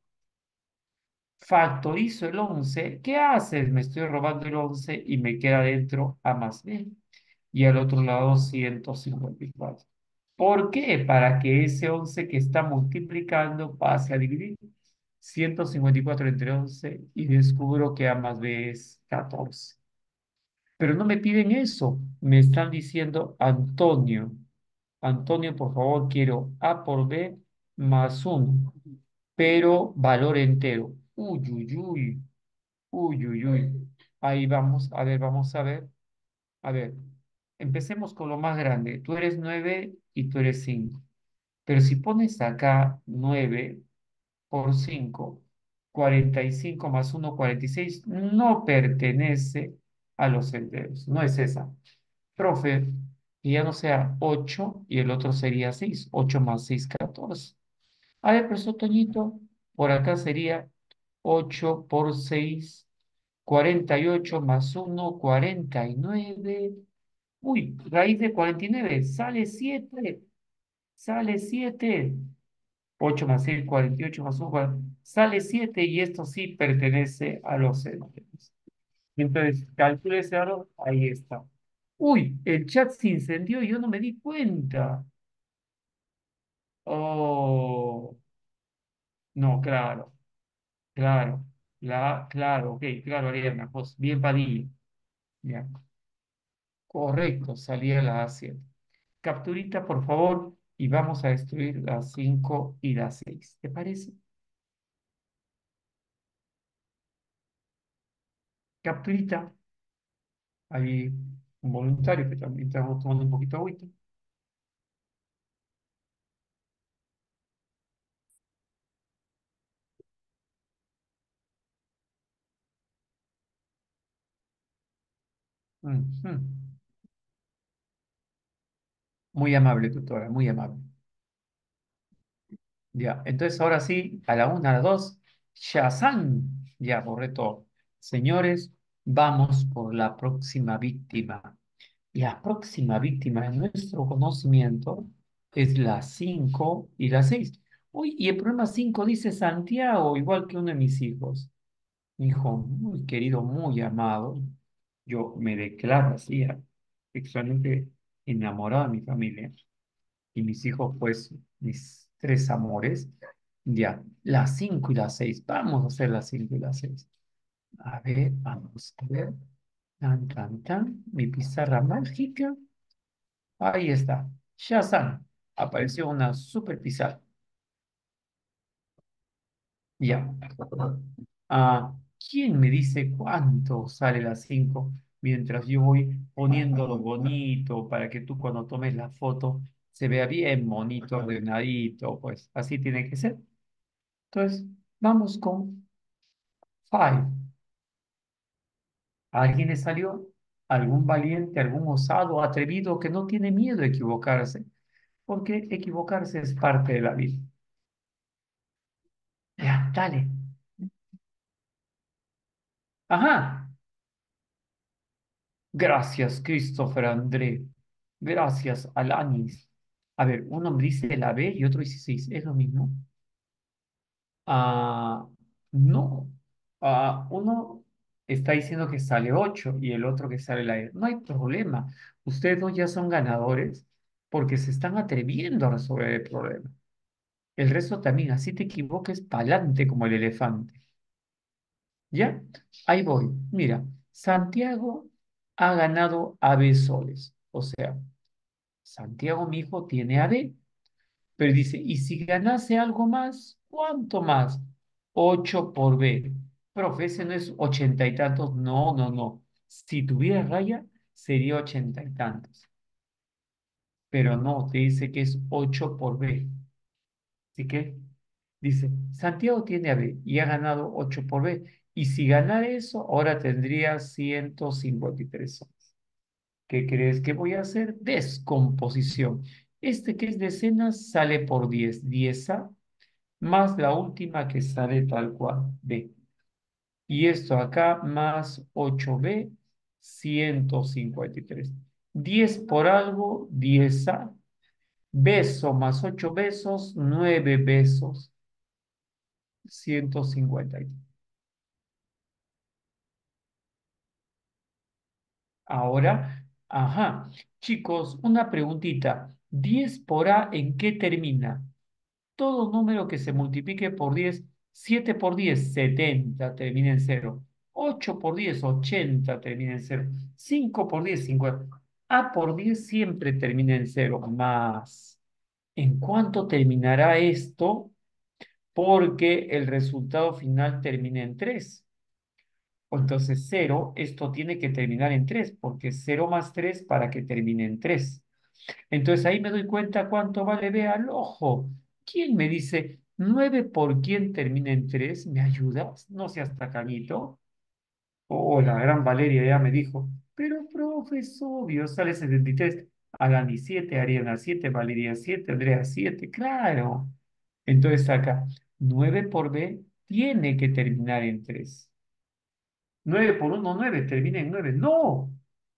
Factorizo el 11. ¿Qué haces? Me estoy robando el 11 y me queda dentro A más B. Y al otro lado 154. ¿Por qué? Para que ese 11 que está multiplicando pase a dividir. 154 entre 11 y descubro que A más B es 14. Pero no me piden eso. Me están diciendo, Antonio, por favor, quiero A por B más 1, pero valor entero. Uy. Ahí vamos, vamos a ver. A ver, empecemos con lo más grande. Tú eres 9 y tú eres 5. Pero si pones acá 9 por 5, 45 más 1, 46, no pertenece a los enteros. No es esa. Profe, que ya no sea 8 y el otro sería 6. 8 más 6, 14. A ver, profesor Toñito, por acá sería 8 por 6, 48 más 1, 49. Uy, raíz de 49, sale 7. Sale 7. 8 más 6, 48 más 1, 49. Sale 7 y esto sí pertenece a los enteros. Entonces, calcúlese ahora, ahí está. Uy, el chat se incendió y yo no me di cuenta. Oh, no, claro, ok, claro, Ariana, pues bien Padilla. Ya. Correcto, salía la A7. Capturita, por favor, y vamos a destruir las 5 y las 6. ¿Te parece? Capturita. Ahí un voluntario que también estamos tomando un poquito de agüita. Muy amable, tutora, muy amable. Ya, entonces ahora sí, a la 1, a la 2, Shazam. Ya, borré todo. Señores, vamos por la próxima víctima. La próxima víctima en nuestro conocimiento es la 5 y la 6. Uy, y el problema 5 dice Santiago, igual que uno de mis hijos. Mi hijo muy querido, muy amado. Yo me declaro así, sexualmente enamorado de mi familia. Y mis hijos, pues, mis tres amores. Ya, las 5 y las 6. Vamos a hacer las 5 y las 6. A ver, vamos a ver. Tan. Mi pizarra mágica. Ahí está. Shazam. Apareció una super pizarra. Ya. ¿Quién me dice cuánto sale las 5? Mientras yo voy poniéndolo bonito para que tú cuando tomes la foto se vea bien bonito, ordenadito. Pues así tiene que ser. Entonces, vamos con 5. ¿A alguien le salió? ¿Algún valiente, algún osado, atrevido que no tiene miedo a equivocarse? Porque equivocarse es parte de la vida. Ya, dale. Ajá. Gracias, Christopher André. Gracias, Alanis. A ver, uno me dice la B y otro dice 6. ¿Es lo mismo? No. Uno está diciendo que sale 8 y el otro que sale la E. No hay problema. Ustedes dos ya son ganadores porque se están atreviendo a resolver el problema. El resto también, así te equivoques, pa'lante como el elefante. ¿Ya? Ahí voy. Mira, Santiago ha ganado AB soles. O sea, Santiago, mi hijo, tiene AB. Pero dice, ¿y si ganase algo más? ¿Cuánto más? 8 por B. Profe, ese no es 80 y tantos. No, no, no. Si tuviera raya, sería 80 y tantos. Pero no, te dice que es 8 por B. Así que dice, Santiago tiene a B y ha ganado 8 por B. Y si ganara eso, ahora tendría 153 horas. ¿Qué crees que voy a hacer? Descomposición. Este que es decenas sale por 10. 10A más la última que sale tal cual, B. Y esto acá más 8B, 153. 10 por algo, 10A. Beso más 8 besos, 9 besos, 153. Ahora, ajá. Chicos, una preguntita. 10 por A, ¿en qué termina? Todo número que se multiplique por 10, 7 por 10, 70, termina en 0. 8 por 10, 80, termina en 0. 5 por 10, 50. A por 10 siempre termina en 0, más. ¿En cuánto terminará esto? Porque el resultado final termina en 3. Entonces 0, esto tiene que terminar en 3, porque 0 más 3 para que termine en 3. Entonces ahí me doy cuenta cuánto vale B al ojo. ¿Quién me dice 9 por quién termina en 3? ¿Me ayudas? No seas tacañito. Oh, la gran Valeria ya me dijo. Pero, profe, es obvio, sale 73. Alanis 7, Ariana 7, Valeria 7, Andrea 7. Claro. Entonces acá, 9 por B tiene que terminar en 3. 9 por 1, 9, termina en 9. No.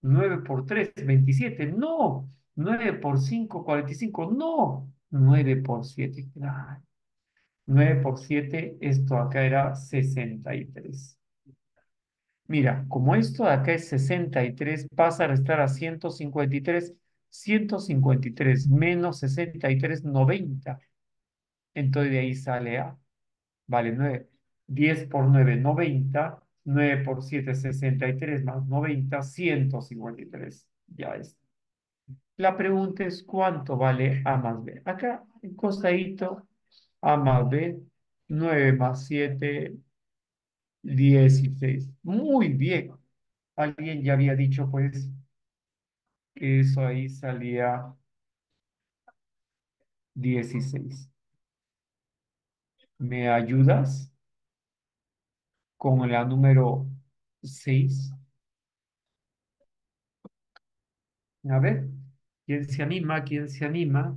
9 por 3, 27. No. 9 por 5, 45. No. 9 por 7. Claro. 9 por 7, esto acá era 63. Mira, como esto de acá es 63, pasa a restar a 153, 153 menos 63, 90. Entonces de ahí sale A, vale 9. 10 por 9, 90. 9 por 7, 63 más 90, 153. Ya es. La pregunta es, ¿cuánto vale A más B? Acá, en costadito, A más B, 9 más 7... 16. Muy bien. Alguien ya había dicho, pues, que eso ahí salía 16. ¿Me ayudas con la número 6? A ver, ¿quién se anima? ¿Quién se anima?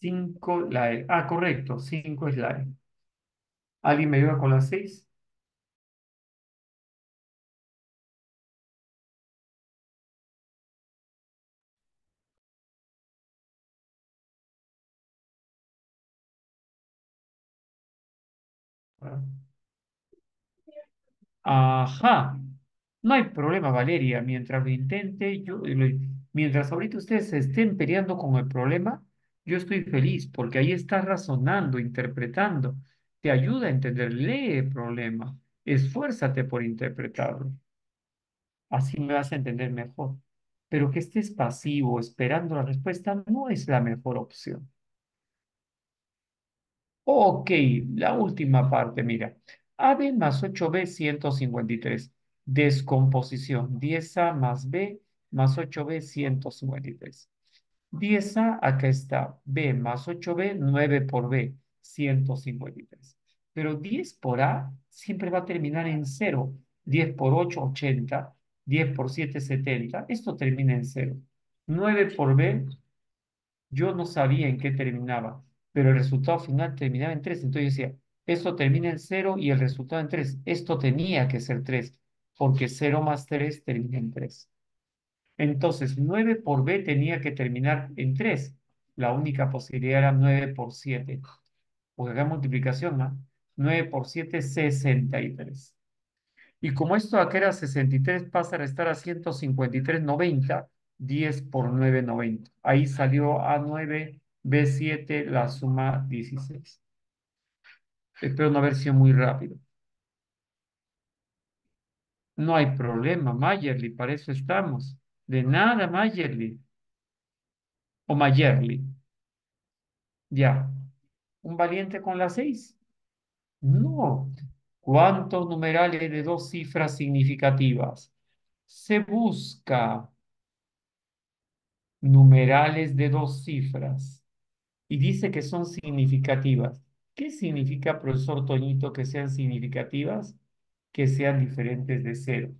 5, la E. Ah, correcto, 5 es la E. ¿Alguien me ayuda con las 6? Ajá. No hay problema, Valeria. Mientras lo intente, mientras ahorita ustedes se estén peleando con el problema, yo estoy feliz porque ahí estás razonando, interpretando. Te ayuda a entender, lee el problema, esfuérzate por interpretarlo. Así me vas a entender mejor. Pero que estés pasivo, esperando la respuesta, no es la mejor opción. Ok, la última parte, mira. AB más 8B, 153. Descomposición, 10A más B más 8B, 153. 10A, acá está, B más 8B, 9 por B. 153. Pero 10 por A siempre va a terminar en 0. 10 por 8, 80. 10 por 7, 70. Esto termina en 0. 9 por B, yo no sabía en qué terminaba, pero el resultado final terminaba en 3. Entonces decía, esto termina en 0 y el resultado en 3. Esto tenía que ser 3, porque 0 más 3 termina en 3. Entonces, 9 por B tenía que terminar en 3. La única posibilidad era 9 por 7. Porque acá multiplicación, ¿no? 9 por 7, 63. Y como esto acá era 63, pasa a restar a 153, 90. 10 por 9, 90. Ahí salió A9, B7, la suma 16. Espero no haber sido muy rápido. No hay problema, Mayerly, para eso estamos. De nada, Mayerly. O Mayerly. Ya. un valiente con la 6? No. ¿Cuántos numerales de dos cifras significativas? Se busca numerales de dos cifras y dice que son significativas. ¿Qué significa, profesor Toñito, que sean significativas? Que sean diferentes de 0.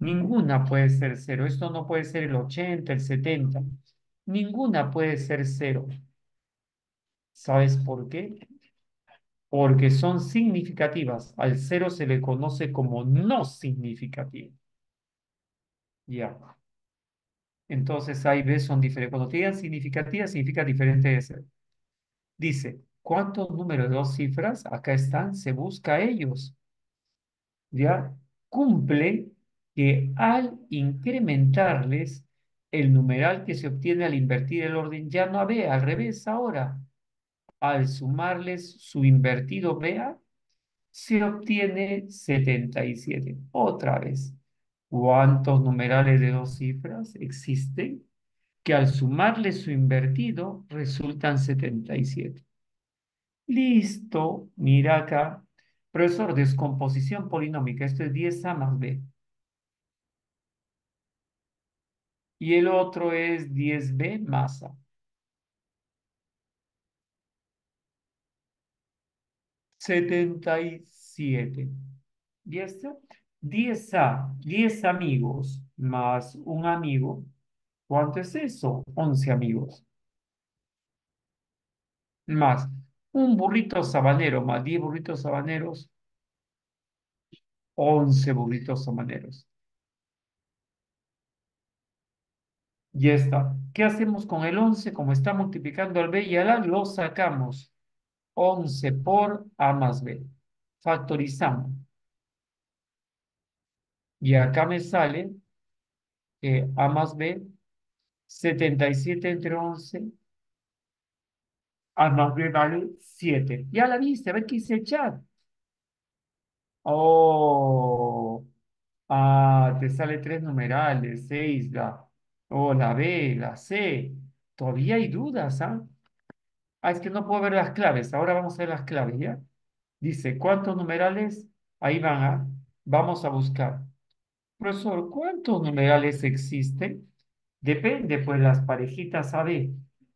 Ninguna puede ser 0. Esto no puede ser el 80, el 70. Ninguna puede ser 0. ¿Sabes por qué? Porque son significativas. Al 0 se le conoce como no significativo. Ya. Entonces, A y B son diferentes. Cuando te digan significativa, significa diferente de 0. Dice, ¿cuántos números de dos cifras? Acá están, se busca ellos. Ya. Cumple que al incrementarles el numeral que se obtiene al invertir el orden llano a B, al revés ahora, al sumarles su invertido BA, se obtiene 77. Otra vez, ¿cuántos numerales de dos cifras existen que al sumarles su invertido resultan 77? Listo, mira acá. Profesor, descomposición polinómica, esto es 10A más B. Y el otro es 10B más A. ¿Y esto? 10A, 10 amigos más un amigo. ¿Cuánto es eso? 11 amigos. Más un burrito sabanero, más 10 burritos sabaneros. 11 burritos sabaneros. Ya está. ¿Qué hacemos con el 11? Como está multiplicando al B y al A, lo sacamos. 11 por A más B. Factorizamos. Y acá me sale A más B, 77 entre 11. A más B vale 7. Ya la viste, a ver qué hice echar. Oh, ah, te sale 3 numerales, 6 da. O la B, la C. Todavía hay dudas, ¿ah? Ah, es que no puedo ver las claves. Ahora vamos a ver las claves, ¿ya? Dice, ¿cuántos numerales? Ahí van a... Vamos a buscar. Profesor, ¿cuántos numerales existen? Depende, pues, las parejitas A, B.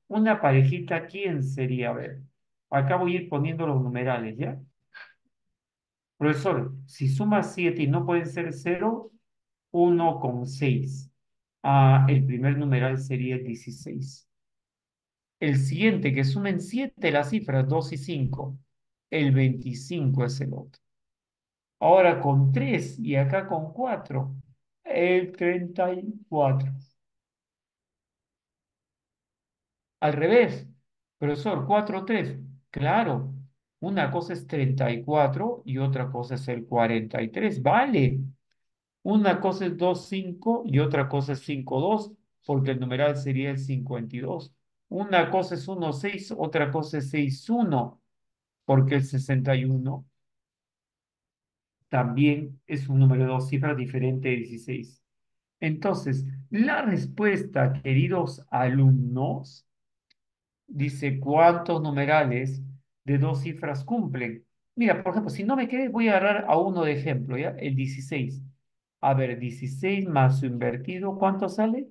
Una parejita, ¿quién sería? A ver, acá voy a ir poniendo los numerales, ¿ya? Profesor, si suma 7 y no pueden ser 0, 1 con 6. Ah, el primer numeral sería 16. El siguiente, que sumen 7 las cifras, 2 y 5. El 25 es el otro. Ahora con 3 y acá con 4. El 34. Al revés. Profesor, 4, 3. Claro. Una cosa es 34 y otra cosa es el 43. Vale. Una cosa es 2,5 y otra cosa es 5,2, porque el numeral sería el 52. Una cosa es 1,6, otra cosa es 6,1, porque el 61 también es un número de dos cifras diferente de 16. Entonces, la respuesta, queridos alumnos, dice cuántos numerales de dos cifras cumplen. Mira, por ejemplo, si no me quedé, voy a agarrar a uno de ejemplo, ¿ya? El 16. A ver, 16 más su invertido, ¿cuánto sale?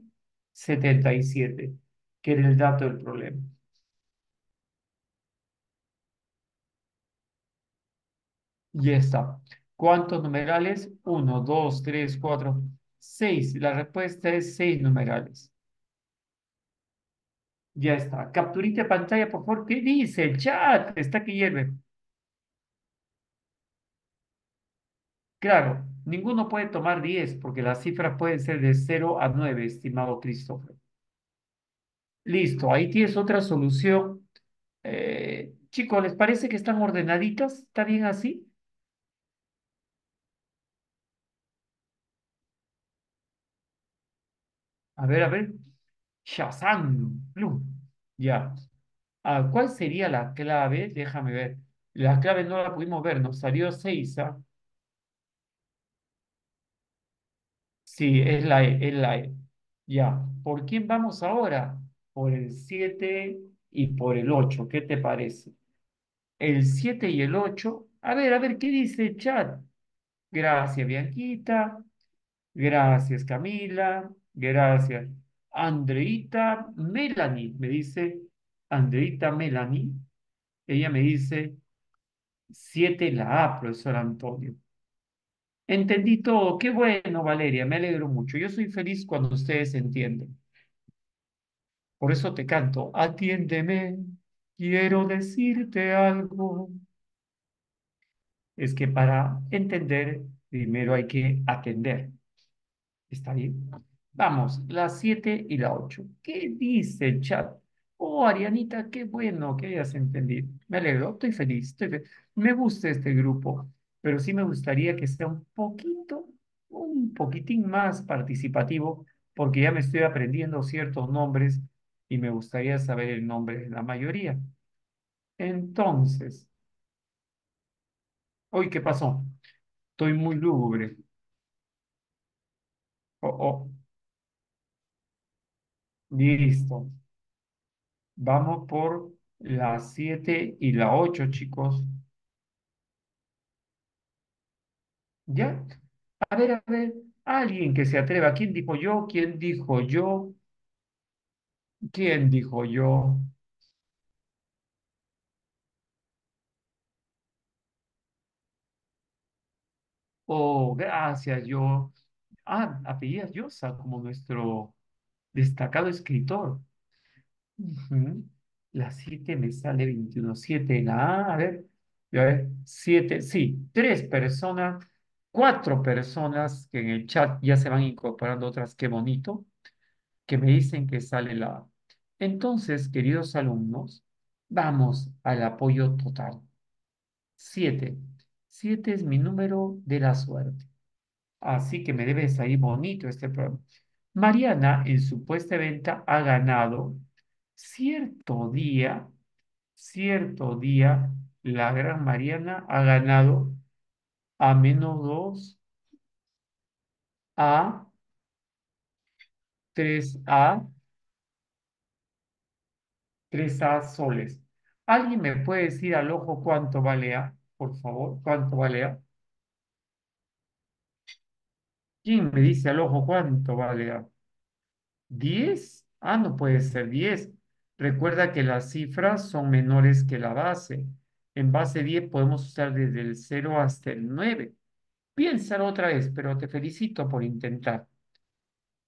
77, que era el dato del problema. Ya está. ¿Cuántos numerales? 1, 2, 3, 4, 6. La respuesta es 6 numerales. Ya está. Capturita de pantalla, por favor. ¿Qué dice el chat? Está que hierve. Claro. Ninguno puede tomar 10 porque las cifras pueden ser de 0 a 9, estimado Christopher. Listo, ahí tienes otra solución. Chicos, ¿les parece que están ordenaditas? ¿Está bien así? A ver. Shazam. Ya. Ah, ¿cuál sería la clave? Déjame ver. La clave no la pudimos ver, nos salió 6, ¿ah? Sí, es la E, es la E. Ya, ¿por quién vamos ahora? Por el 7 y por el 8, ¿qué te parece? el 7 y el 8. A ver, ¿qué dice el chat? Gracias, Bianquita. Gracias, Camila. Gracias, Andreita Melanie. Me dice Andreita Melanie. Ella me dice 7 la A, profesor Antonio. Entendí todo. Qué bueno, Valeria. Me alegro mucho. Yo soy feliz cuando ustedes entienden. Por eso te canto. Atiéndeme. Quiero decirte algo. Es que para entender, primero hay que atender. ¿Está bien? Vamos, las 7 y la 8. ¿Qué dice el chat? Oh, Arianita, qué bueno que hayas entendido. Me alegro, estoy feliz. Me gusta este grupo, pero sí me gustaría que sea un poquitín más participativo, porque ya me estoy aprendiendo ciertos nombres y me gustaría saber el nombre de la mayoría. Entonces... Uy, ¿qué pasó? Estoy muy lúgubre. Oh, oh. Listo. Vamos por las 7 y la 8, chicos. ¿Ya? A ver, alguien que se atreva. ¿Quién dijo yo? ¿Quién dijo yo? ¿Quién dijo yo? Oh, gracias, yo. Ah, apellidas Yosa, como nuestro destacado escritor. Uh-huh. La 7 me sale 21. 7 en la A, a ver, 7, sí, 4 personas que en el chat ya se van incorporando otras, qué bonito, que me dicen que sale la A. Entonces, queridos alumnos, vamos al apoyo total. 7. 7 es mi número de la suerte. Así que me debe salir bonito este programa. Mariana, en su puesta de venta, ha ganado cierto día, la gran Mariana ha ganado a -2, a 3A, 3A soles. ¿Alguien me puede decir al ojo cuánto vale A? Por favor, ¿cuánto vale A? ¿Quién me dice al ojo cuánto vale A? ¿10? Ah, no puede ser 10. Recuerda que las cifras son menores que la base. En base 10 podemos usar desde el 0 hasta el 9. Piénsalo otra vez, pero te felicito por intentar.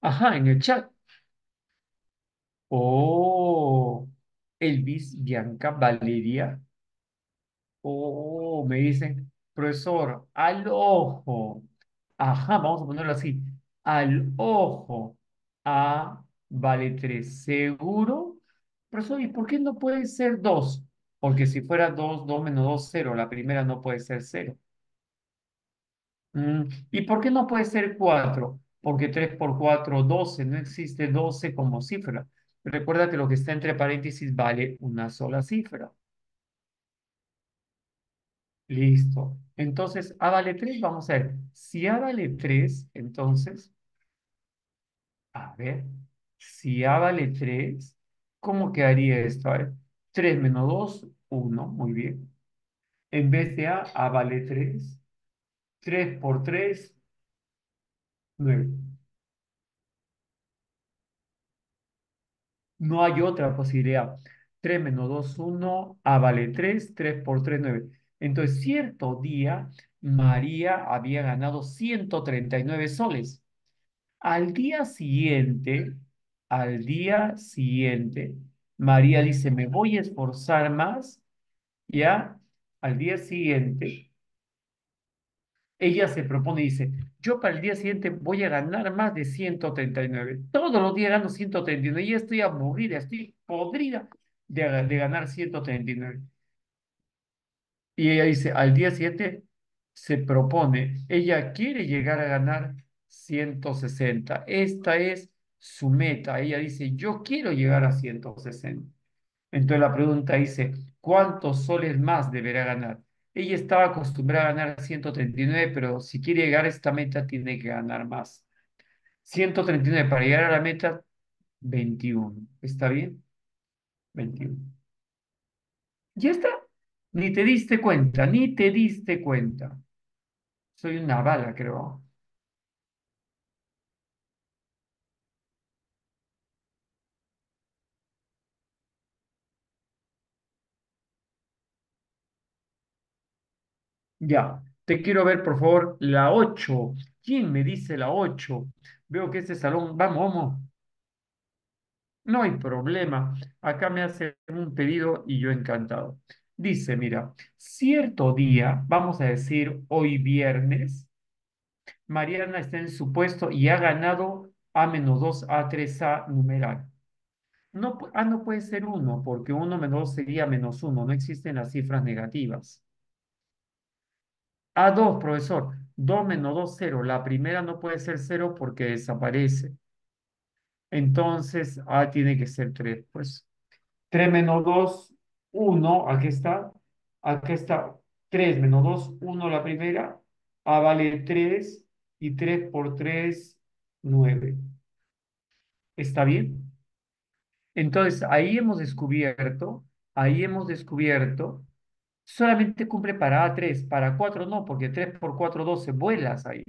Ajá, en el chat. Oh, Elvis, Bianca, Valeria. Oh, me dicen, profesor, al ojo. Ajá, vamos a ponerlo así. Al ojo. A vale 3. ¿Seguro? Profesor, ¿y por qué no puede ser 2? Porque si fuera 2, 2 menos 2, 0. La primera no puede ser 0. ¿Y por qué no puede ser 4? Porque 3 por 4, 12. No existe 12 como cifra. Recuerda que lo que está entre paréntesis vale una sola cifra. Listo. Entonces, A vale 3, vamos a ver. Si A vale 3, entonces, a ver, si A vale 3, ¿cómo quedaría esto? A ver, 3 menos 2, 1, muy bien. En vez de A, A vale 3. 3 por 3, 9. No hay otra posibilidad. 3 menos 2, 1, A vale 3, 3 por 3, 9. Entonces, cierto día, María había ganado 139 soles. Al día siguiente, María dice, me voy a esforzar más. Ya, al día siguiente, ella se propone y dice, yo para el día siguiente voy a ganar más de 139. Todos los días gano 139 y estoy aburrida, estoy podrida de ganar 139. Y ella dice, al día 7 se propone, ella quiere llegar a ganar 160. Esta es su meta. Ella dice, yo quiero llegar a 160. Entonces la pregunta dice, ¿cuántos soles más deberá ganar? Ella estaba acostumbrada a ganar 139, pero si quiere llegar a esta meta, tiene que ganar más. 139, para llegar a la meta, 21. ¿Está bien? 21. ¿Ya está? Ni te diste cuenta, ni te diste cuenta. Soy una bala, creo. Ya, te quiero ver, por favor, la 8. ¿Quién me dice la 8? Veo que este salón... Vamos, vamos. No hay problema. Acá me hacen un pedido y yo encantado. Dice, mira, cierto día, vamos a decir hoy viernes, Mariana está en su puesto y ha ganado A-2, A3A numeral. No, ah, no puede ser 1, porque 1 menos 2 sería menos 1. No existen las cifras negativas. A2, profesor, 2 menos 2, 0. La primera no puede ser 0 porque desaparece. Entonces, A tiene que ser 3, pues. 3 menos 2... 1, aquí está 3 menos 2, 1 la primera, A vale 3 y 3 por 3, 9. ¿Está bien? Entonces, ahí hemos descubierto, solamente cumple para A3, para 4 no, porque 3 por 4, 12, vuelas ahí.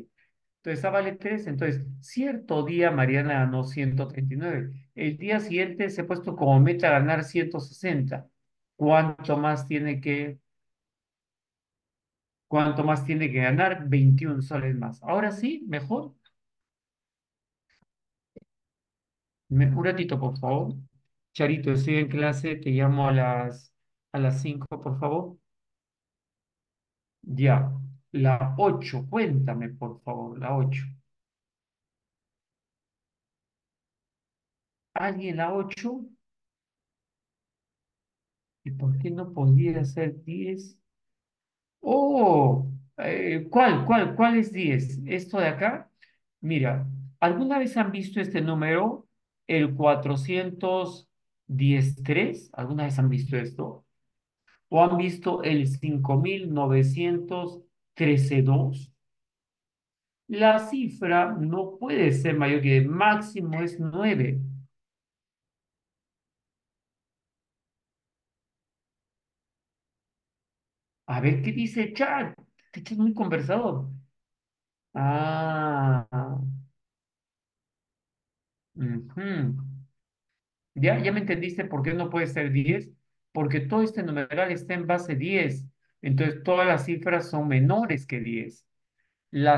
Entonces, A vale 3, entonces, cierto día Mariana ganó 139. El día siguiente se ha puesto como meta ganar 160. ¿Cuánto más tiene que ganar? 21 soles más. Ahora sí, mejor. Un ratito, por favor. Charito, estoy en clase, te llamo a las 5, por favor. Ya, la 8, cuéntame, por favor, la 8. ¿Alguien la 8? ¿Y por qué no podía ser 10? ¡Oh! ¿Cuál es 10? ¿Esto de acá? Mira, ¿alguna vez han visto este número? El 413. ¿Alguna vez han visto esto? ¿O han visto el 5.913.2? La cifra no puede ser mayor que el máximo es 9. A ver, ¿qué dice el chat? Te echas muy conversador. Ah. ¿Ya me entendiste por qué no puede ser 10? Porque todo este numeral está en base 10. Entonces, todas las cifras son menores que 10. La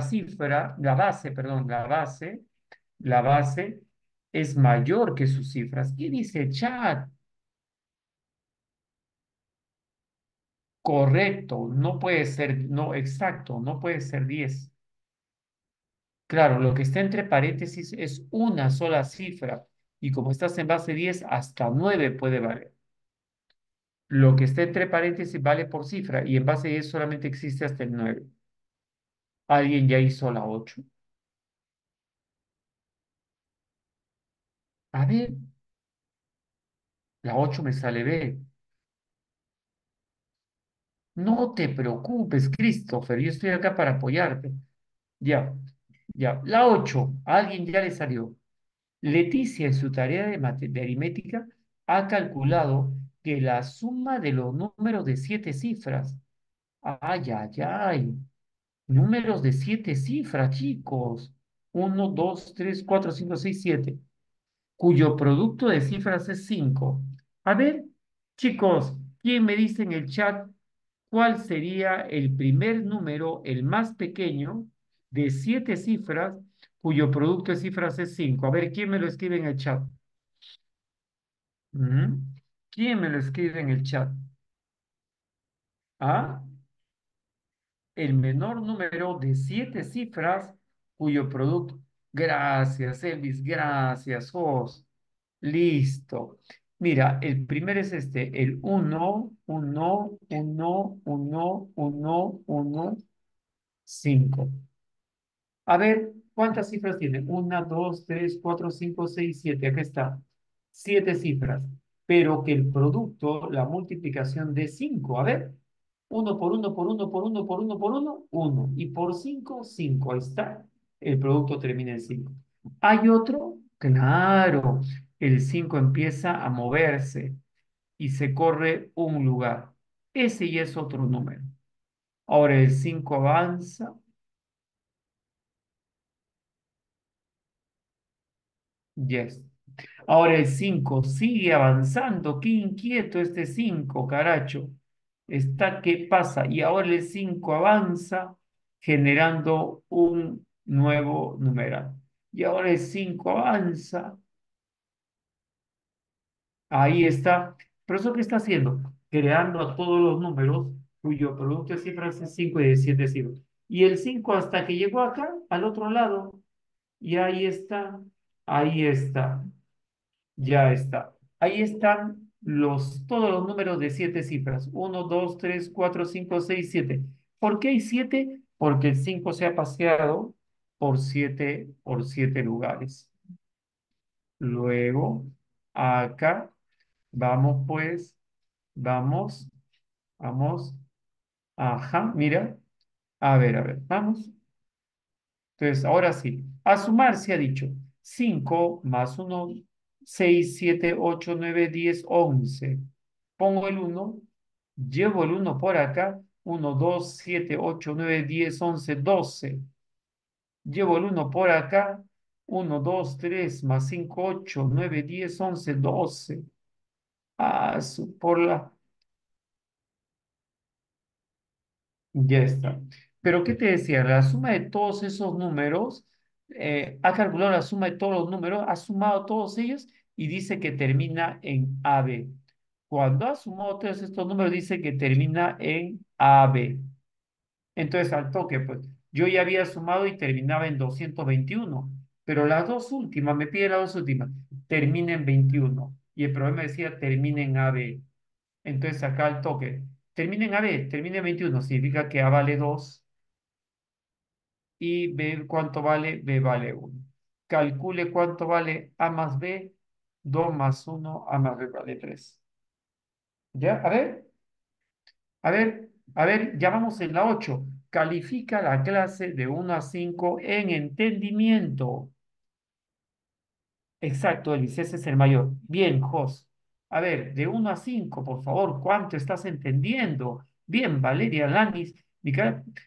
base es mayor que sus cifras. ¿Qué dice el chat? Correcto, no puede ser, no, exacto, no puede ser 10. Claro, lo que está entre paréntesis es una sola cifra y como estás en base 10, hasta 9 puede valer. Lo que está entre paréntesis vale por cifra y en base 10 solamente existe hasta el 9. ¿Alguien ya hizo la 8? A ver, la 8 me sale B. No te preocupes, Christopher, yo estoy acá para apoyarte. Ya. La 8, a alguien ya le salió. Leticia, en su tarea de aritmética, ha calculado que la suma de los números de 7 cifras. Ay. Números de 7 cifras, chicos. 1, 2, 3, 4, 5, 6, 7. Cuyo producto de cifras es 5. A ver, chicos, ¿quién me dice en el chat? ¿Cuál sería el primer número, el más pequeño, de 7 cifras, cuyo producto de cifras es 5? A ver, ¿quién me lo escribe en el chat? ¿Quién me lo escribe en el chat? ¿Ah? El menor número de 7 cifras, cuyo producto... Gracias, Elvis, gracias, Jos. Listo. Mira, el primero es este, el 1, 5. A ver, ¿cuántas cifras tiene? 1, 2, 3, 4, 5, 6, 7. Acá está. 7 cifras. Pero que el producto, la multiplicación de 5. A ver, 1 por 1, 1. Y por 5, 5. Ahí está. El producto termina en 5. ¿Hay otro? Claro. El 5 empieza a moverse y se corre un lugar. Ese ya es otro número. Ahora el 5 avanza. Yes. Ahora el 5 sigue avanzando. Qué inquieto este 5, caracho. Está que pasa. Y ahora el 5 avanza generando un nuevo numeral. Y ahora el 5 avanza. Ahí está. ¿Pero eso qué está haciendo? Creando a todos los números cuyo producto de cifras es 5 y de 7 cifras. Y el 5 hasta que llegó acá, al otro lado. Y ahí está. Ahí está. Ya está. Ahí están todos los números de 7 cifras. 1, 2, 3, 4, 5, 6, 7. ¿Por qué hay 7? Porque el 5 se ha paseado por 7 lugares. Luego, acá, vamos pues, vamos. Ajá, mira. A ver, vamos. Entonces, ahora sí. A sumar se ha dicho. 5 más 1, 6, 7, 8, 9, 10, 11. Pongo el 1, llevo el 1 por acá. 1, 2, 7, 8, 9, 10, 11, 12. Llevo el 1 por acá. 1, 2, 3, más 5, 8, 9, 10, 11, 12. Ya está. Pero ¿qué te decía? La suma de todos esos números... ha calculado la suma de todos los números, ha sumado todos ellos y dice que termina en AB. Cuando ha sumado todos estos números, dice que termina en AB. Entonces, al toque, pues, yo ya había sumado y terminaba en 221, pero las dos últimas, me pide las dos últimas, termina en 21. Y el problema decía, termina en AB. Entonces, acá al toque, termina en AB, termina en 21, significa que A vale 2. Y B, ¿cuánto vale? B vale 1. Calcule cuánto vale A más B. 2 más 1, A más B vale 3. ¿Ya? A ver, ya vamos en la 8. Califica la clase de 1 a 5 en entendimiento. Exacto, Elis, ese es el mayor. Bien, Jos. A ver, de 1 a 5, por favor, ¿cuánto estás entendiendo? Bien, Valeria, Alanis.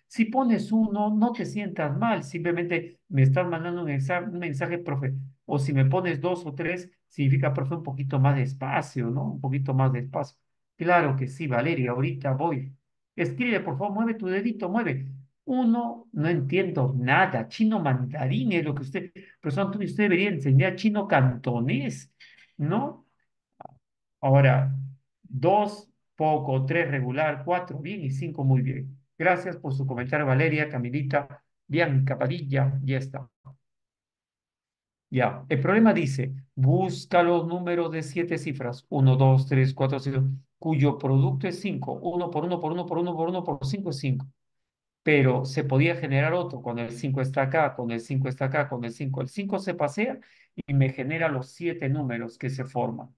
Si pones 1, no te sientas mal, simplemente me estás mandando un mensaje, profe, o si me pones 2 o 3, significa, profe, un poquito más despacio, ¿no? Un poquito más despacio. Claro que sí, Valeria, ahorita voy. Escribe, por favor, mueve tu dedito, mueve. 1, no entiendo nada, chino mandarín es lo que usted, profesor Antonio, usted debería enseñar chino cantonés, ¿no? Ahora, 2, poco, 3, regular, 4, bien, y 5, muy bien. Gracias por su comentario, Valeria, Camilita, Bianca, Padilla, ya está. Ya, el problema dice, busca los números de 7 cifras, 1, 2, 3, 4, 5, cuyo producto es 5, 1 por 1 por 1 por 1 por 1 por 5 es 5. Pero se podía generar otro, cuando el 5 está acá, cuando el 5 está acá, cuando el 5 se pasea y me genera los 7 números que se forman.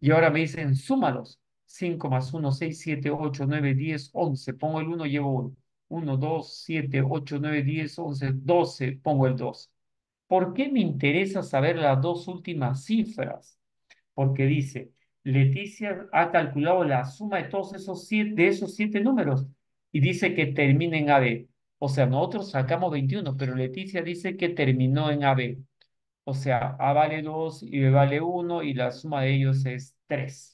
Y ahora me dicen, súmalos. 5 más 1, 6, 7, 8, 9, 10, 11. Pongo el 1, llevo 1. 1, 2, 7, 8, 9, 10, 11, 12. Pongo el 2. ¿Por qué me interesa saber las dos últimas cifras? Porque dice, Leticia ha calculado la suma de todos esos 7 números y dice que termina en AB. O sea, nosotros sacamos 21, pero Leticia dice que terminó en AB. O sea, A vale 2 y B vale 1 y la suma de ellos es 3.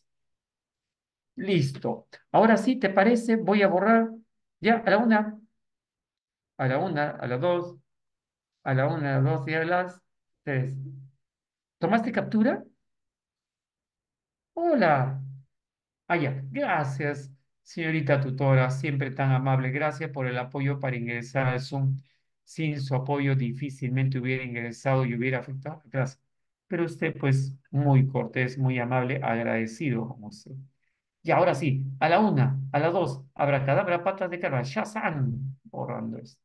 Listo. Ahora sí, ¿te parece? Voy a borrar. Ya, a la 1. A la 1, a las 2. A la 1, a las 2 y a las 3. ¿Tomaste captura? Hola. Allá. Gracias, señorita tutora. Siempre tan amable. Gracias por el apoyo para ingresar al Zoom. Sin su apoyo difícilmente hubiera ingresado y hubiera afectado la clase. Pero usted, pues, muy cortés, muy amable, agradecido como usted. Y ahora sí, a la 1, a la 2, abracadabra, patas de carga, shazam, borrando esto.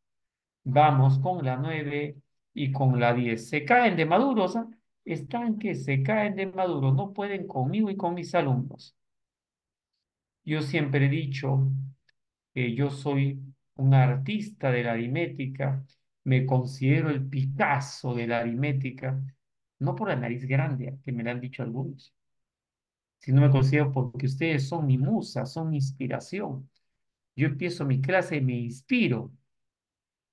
Vamos con la 9 y con la 10. Se caen de maduros, ¿ah? Están que se caen de maduros, no pueden conmigo y con mis alumnos. Yo siempre he dicho que yo soy un artista de la aritmética, me considero el Picasso de la aritmética, no por la nariz grande, que me la han dicho algunos, si no me considero, porque ustedes son mi musa, son mi inspiración. Yo empiezo mi clase y me inspiro.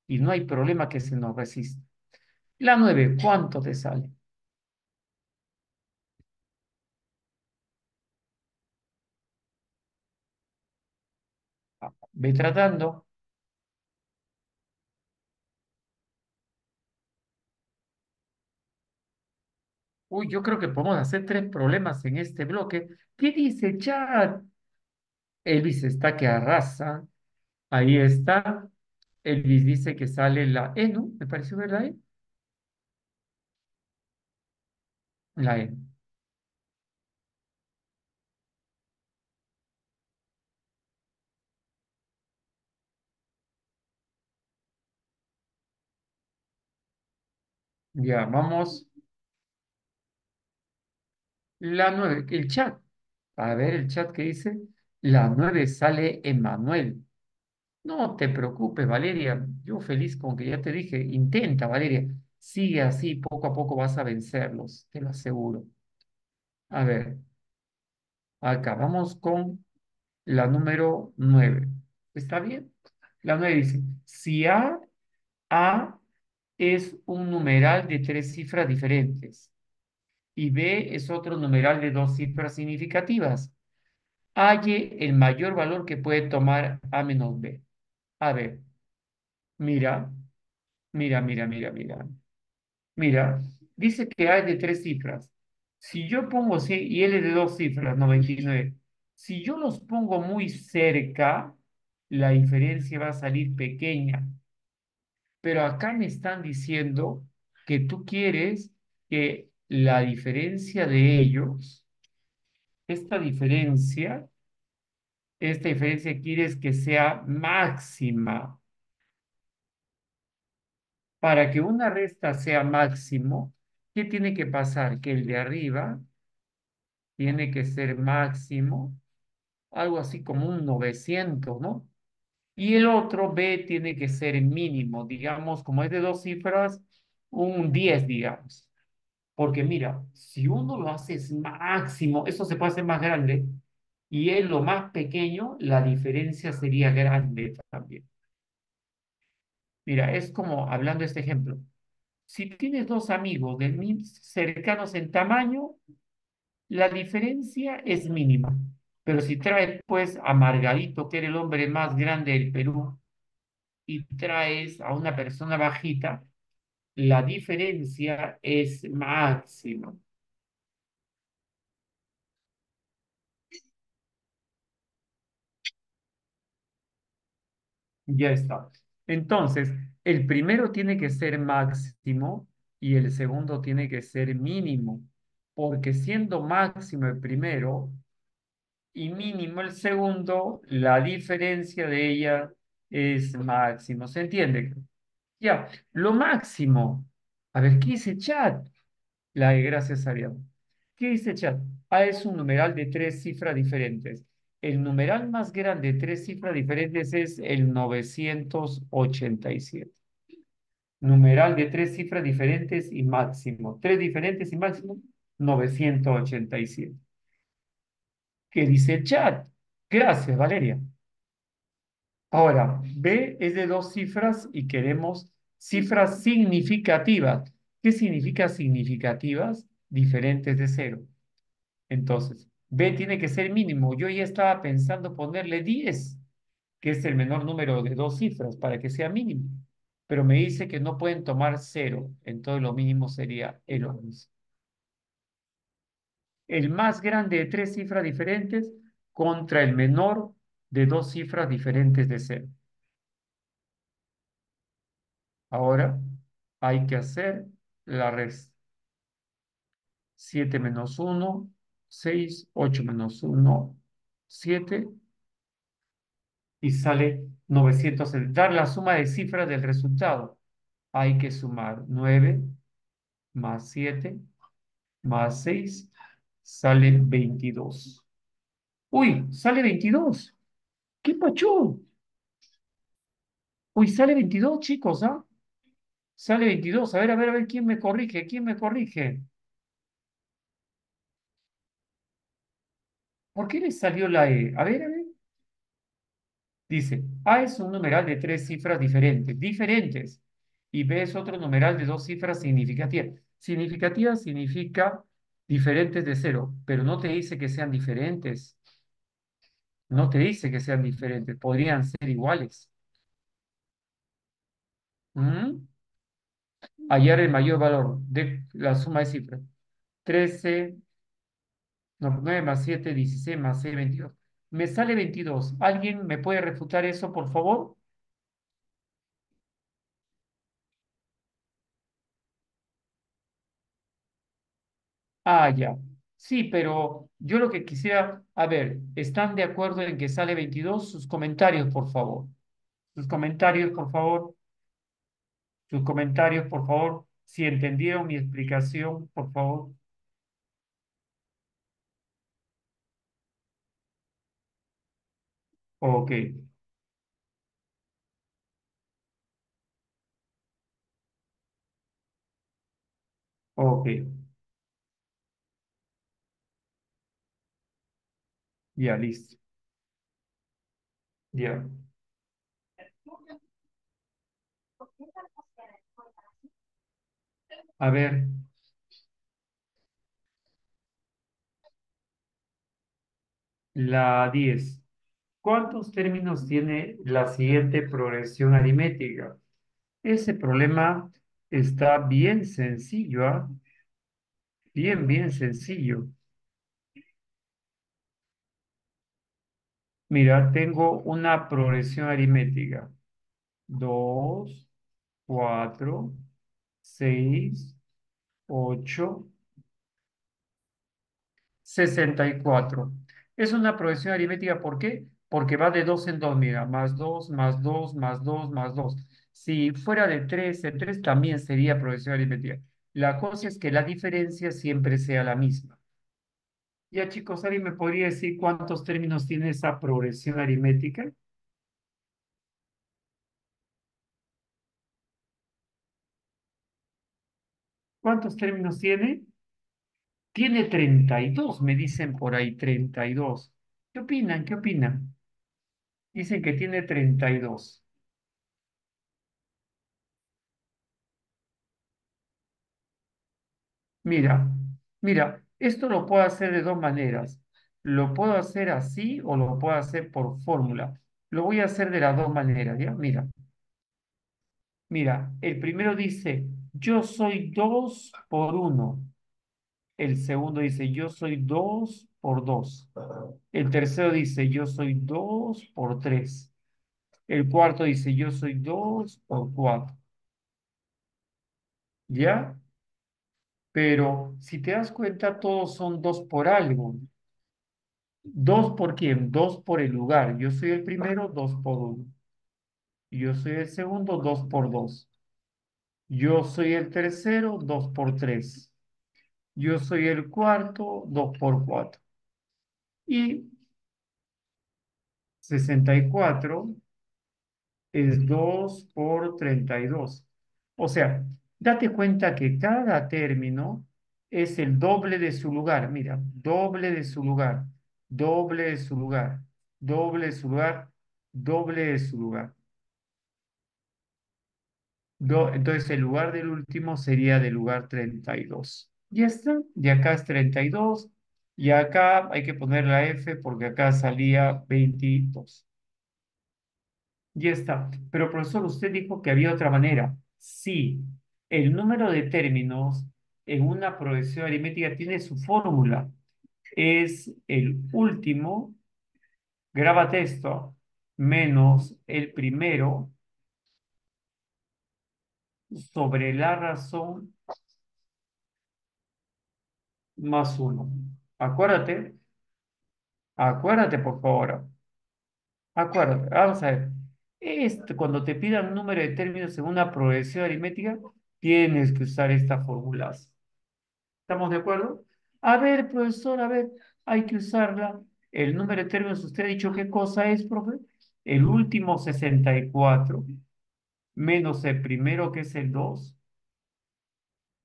Y no hay problema que se nos resista. La 9, ¿cuánto te sale? Ve tratando. Uy, yo creo que podemos hacer 3 problemas en este bloque. ¿Qué dice chat? Elvis está que arrasa. Ahí está. Elvis dice que sale la E, ¿no? ¿Me pareció ver la E? La E. Ya, vamos. La 9, el chat. A ver el chat que dice. La 9 sale Emanuel. No te preocupes, Valeria. Yo feliz con que ya te dije. Intenta, Valeria. Sigue así, poco a poco vas a vencerlos. Te lo aseguro. A ver. Acá vamos con la número 9. ¿Está bien? La 9 dice, si A es un numeral de 3 cifras diferentes. Y B es otro numeral de 2 cifras significativas. Halle el mayor valor que puede tomar A menos B. A ver, mira. Dice que A es de 3 cifras. Si yo pongo C y L de 2 cifras, 99. Si yo los pongo muy cerca, la diferencia va a salir pequeña. Pero acá me están diciendo que tú quieres que la diferencia de ellos, esta diferencia quieres que sea máxima. Para que una resta sea máximo, ¿qué tiene que pasar? Que el de arriba tiene que ser máximo, algo así como un 900, ¿no? Y el otro B tiene que ser mínimo, digamos, como es de 2 cifras, un 10, digamos. Porque mira, si uno lo hace es máximo, eso se puede hacer más grande, y es lo más pequeño, la diferencia sería grande también. Mira, es como, hablando de este ejemplo, si tienes 2 amigos de cercanos en tamaño, la diferencia es mínima. Pero si traes, pues, a Margarito, que era el hombre más grande del Perú, y traes a una persona bajita, la diferencia es máxima. Ya está. Entonces, el primero tiene que ser máximo y el segundo tiene que ser mínimo. Porque siendo máximo el primero y mínimo el segundo, la diferencia de ella es máximo. ¿Se entiende? Ya, lo máximo. A ver, ¿qué dice chat? La de gracias, Ariana. ¿Qué dice chat? A es un numeral de 3 cifras diferentes. El numeral más grande de 3 cifras diferentes es el 987. Numeral de 3 cifras diferentes y máximo. 3 diferentes y máximo, 987. ¿Qué dice chat? Gracias, Valeria. Ahora, B es de 2 cifras y queremos cifras significativas. ¿Qué significa significativas? Diferentes de 0. Entonces, B tiene que ser mínimo. Yo ya estaba pensando ponerle 10, que es el menor número de 2 cifras, para que sea mínimo. Pero me dice que no pueden tomar 0. Entonces, lo mínimo sería el 11. El más grande de 3 cifras diferentes contra el menor de 2 cifras diferentes de 0. Ahora hay que hacer la resta. 7 menos 1, 6, 8 menos 1, 7. Y sale 900. Dar la suma de cifras del resultado. Hay que sumar 9 más 7 más 6. Sale 22. Uy, sale 22. ¡Qué pachón! Uy, sale 22, chicos, ¿ah? Sale 22. A ver, ¿quién me corrige? ¿Por qué le salió la E? A ver, a ver. Dice, A es un numeral de 3 cifras diferentes. Y B es otro numeral de 2 cifras significativas. Significativa significa diferentes de 0, pero no te dice que sean diferentes. No te dice que sean diferentes, podrían ser iguales. Hallar el mayor valor de la suma de cifras. 13, no, 9 más 7, 16 más 6, 22. Me sale 22. ¿Alguien me puede refutar eso, por favor? Ah, ya. Sí, pero yo lo que quisiera... A ver, ¿están de acuerdo en que sale 22? Sus comentarios, por favor. Sus comentarios, por favor. Sus comentarios, por favor. Si entendieron mi explicación, por favor. Ok. Ok. Ya, listo. Ya. A ver. La 10. ¿Cuántos términos tiene la siguiente progresión aritmética? Ese problema está bien sencillo, ¿eh? Bien, bien sencillo. Mira, tengo una progresión aritmética. 2, 4, 6, 8, 64. Es una progresión aritmética, ¿por qué? Porque va de 2 en 2, mira, más 2, más 2, más 2, más 2. Si fuera de 3 en 3 también sería progresión aritmética. La cosa es que la diferencia siempre sea la misma. Ya, chicos, ¿alguien me podría decir cuántos términos tiene esa progresión aritmética? ¿Cuántos términos tiene? Tiene 32, me dicen por ahí, 32. ¿Qué opinan? ¿Qué opinan? Dicen que tiene 32. Mira, mira. Esto lo puedo hacer de dos maneras. Lo puedo hacer así o lo puedo hacer por fórmula. Lo voy a hacer de las dos maneras, ¿ya? Mira. Mira, el primero dice, yo soy 2 por 1. El segundo dice, yo soy 2 por 2. El tercero dice, yo soy 2 por 3. El cuarto dice, yo soy 2 por 4. ¿Ya? Pero si te das cuenta, todos son 2 por algo. ¿2 por quién? 2 por el lugar. Yo soy el primero, 2 por 1. Yo soy el segundo, 2 por 2. Yo soy el tercero, 2 por 3. Yo soy el cuarto, 2 por 4. Y 64 es 2 por 32. O sea... Date cuenta que cada término es el doble de su lugar. Mira, doble de su lugar, doble de su lugar, doble de su lugar, doble de su lugar. Entonces el lugar del último sería del lugar 32. Ya está, de acá es 32, y acá hay que poner la F porque acá salía 22. Ya está. Pero profesor, usted dijo que había otra manera. Sí. El número de términos en una progresión aritmética tiene su fórmula. Es el último, grábate esto, menos el primero sobre la razón más 1. Acuérdate. Acuérdate, por favor. Acuérdate. Vamos a ver. Cuando te pidan número de términos en una progresión aritmética... Tienes que usar estas fórmulas. ¿Estamos de acuerdo? A ver, profesor, a ver, hay que usarla. El número de términos, usted ha dicho qué cosa es, profe. El último 64, menos el primero que es el 2.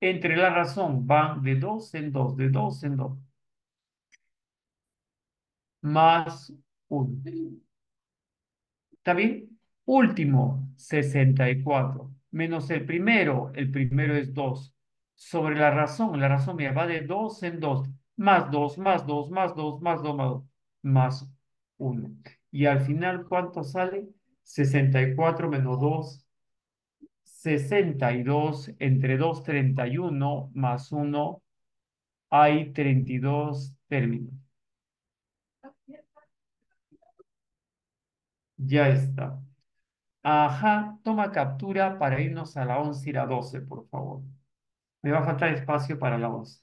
Entre la razón, van de 2 en 2, de 2 en 2. más 1. ¿Está bien? Último, 64. Menos el primero es 2. Sobre la razón, mira, va de 2 en 2. Más 2, más 2, más 2, más 2, más 2, más 1. Y al final, ¿cuánto sale? 64 menos 2, 62. Entre 2, 31, más 1, hay 32 términos. Ya está. Ajá, toma captura para irnos a la 11 y la 12, por favor. Me va a faltar espacio para la 11.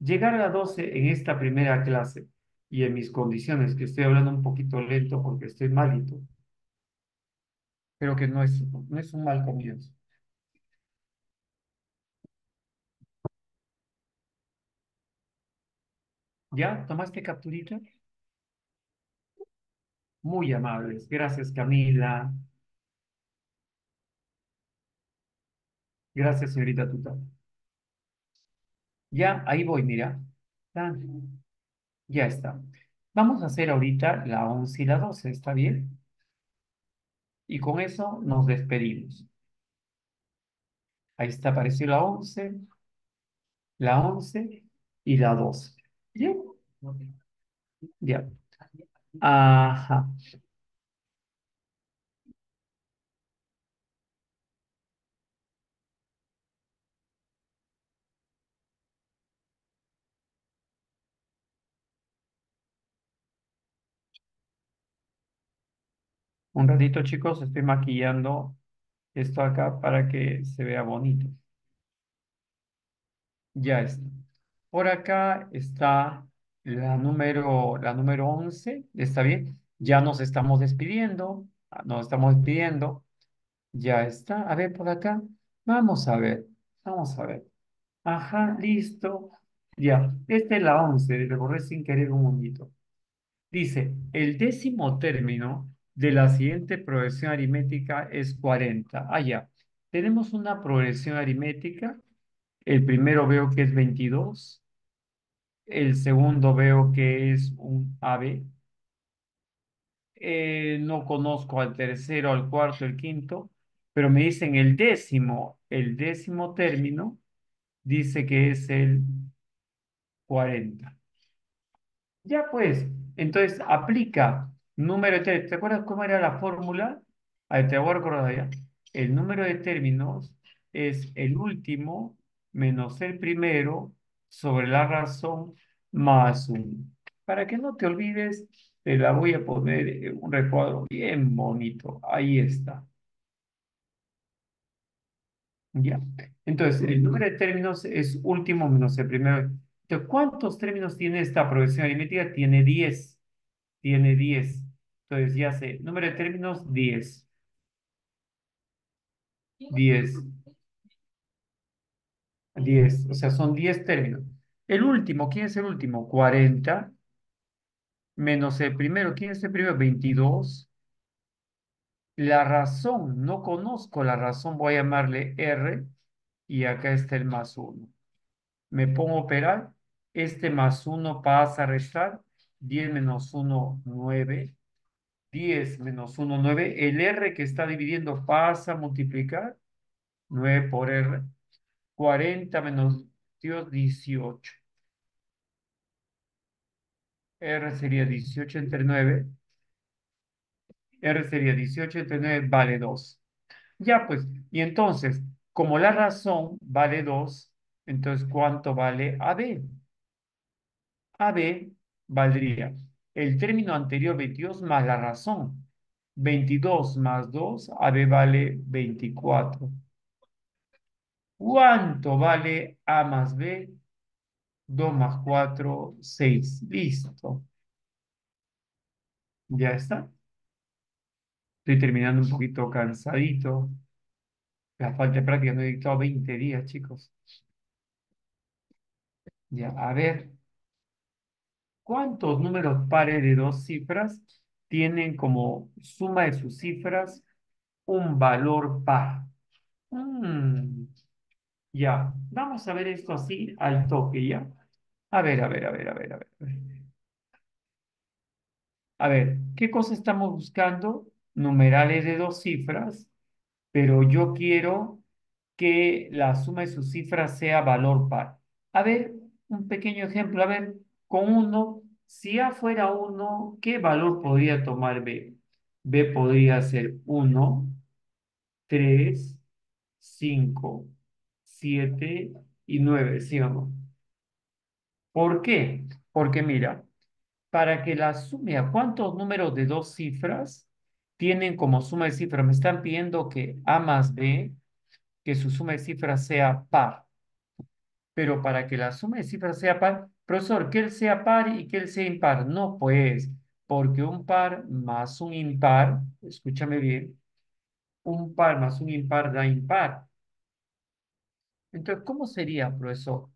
Llegar a la 12 en esta primera clase y en mis condiciones, que estoy hablando un poquito lento porque estoy malito, pero que no es un mal comienzo. ¿Ya? ¿Tomaste capturita? Muy amables. Gracias, Camila. Gracias, señorita Tuta. Ya, ahí voy, mira. Ya está. Vamos a hacer ahorita la 11 y la 12, ¿está bien? Y con eso nos despedimos. Ahí está, apareció la 11 y la 12. ¿Bien? Ya. Ajá. Un ratito, chicos, estoy maquillando esto acá para que se vea bonito. Ya está. Por acá está la número 11, ¿está bien? Ya nos estamos despidiendo, Ya está. A ver, por acá, vamos a ver. Ajá, listo. Ya, esta es la 11, le borré sin querer un momentito. Dice, el décimo término de la siguiente progresión aritmética es 40. Ah, ya. Tenemos una progresión aritmética. El primero veo que es 22. El segundo veo que es un AB. No conozco al tercero, al cuarto, al quinto. Pero me dicen el décimo. El décimo término dice que es el 40. Ya pues. Entonces aplica. Número 3, ¿te acuerdas cómo era la fórmula? Ahí te voy a recordar ya. El número de términos es el último menos el primero sobre la razón más 1. Para que no te olvides, te la voy a poner en un recuadro bien bonito. Ahí está. Ya. Entonces, el número de términos es último menos el primero. Entonces, ¿cuántos términos tiene esta progresión aritmética? Tiene 10. Tiene 10. Entonces ya sé. Número de términos, 10. 10. 10. O sea, son 10 términos. El último, ¿quién es el último? 40. Menos el primero, ¿quién es el primero? 22. La razón, no conozco la razón, voy a llamarle R. Y acá está el más 1. Me pongo a operar. Este más 1 pasa a restar. 10 menos 1, 9. 10 menos 1, 9. El R que está dividiendo pasa a multiplicar. 9 por R. 40 menos 18. R sería 18 entre 9. R sería 18 entre 9, vale 2. Ya pues, y entonces, como la razón vale 2, entonces, ¿cuánto vale AB? AB valdría el término anterior 22 más la razón. 22 más 2, AB vale 24. ¿Cuánto vale A más B? 2 más 4, 6. Listo. Ya está. Estoy terminando un poquito cansadito. La falta de práctica, no he dictado 20 días, chicos. Ya, a ver. ¿Cuántos números pares de 2 cifras tienen como suma de sus cifras un valor par? Ya, vamos a ver esto así al toque, ¿ya? A ver. A ver, ¿qué cosa estamos buscando? Numerales de dos cifras, pero yo quiero que la suma de sus cifras sea valor par. A ver, un pequeño ejemplo. A ver, con 1, si A fuera 1, ¿qué valor podría tomar B? B podría ser 1, 3, 5, 7 y 9, ¿sí o no? ¿Por qué? Porque mira, para que la suma, ¿cuántos números de dos cifras tienen como suma de cifras? Me están pidiendo que A más B, que su suma de cifras sea par. Pero para que la suma de cifras sea par, profesor, que él sea par y que él sea impar. No, pues, porque un par más un impar, escúchame bien, un par más un impar da impar. Entonces, ¿cómo sería, profesor?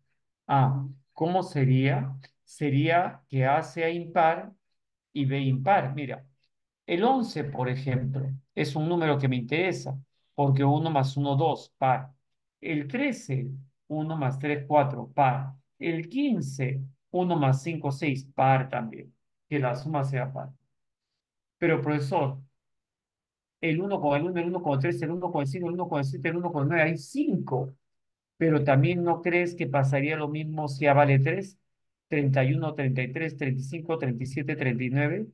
Ah, ¿cómo sería? Sería que A sea impar y B impar. Mira, el 11, por ejemplo, es un número que me interesa, porque 1 más 1, 2, par. El 13, 1 más 3, 4, par. El 15, 1 más 5, 6, par también. Que la suma sea par. Pero, profesor, el 1 con el 1, el 1 con el 3, el 1 con el 5, el 1 con el 7, el 1 con el 9, hay 5. Pero también no crees que pasaría lo mismo si A vale 3, 31, 33, 35, 37, 39,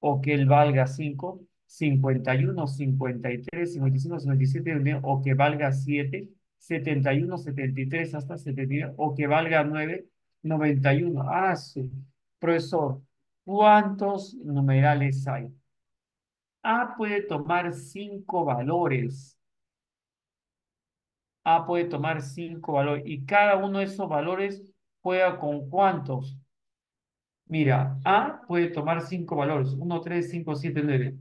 o que él valga 5, 51, 53, 55, 57, o que valga 7, 71, 73, hasta 79, o que valga 9, 91. Ah, sí. Profesor, ¿cuántos numerales hay? A puede tomar 5 valores. A puede tomar 5 valores. Y cada uno de esos valores juega con cuántos. Mira, A puede tomar 5 valores. 1, 3, 5, 7, 9.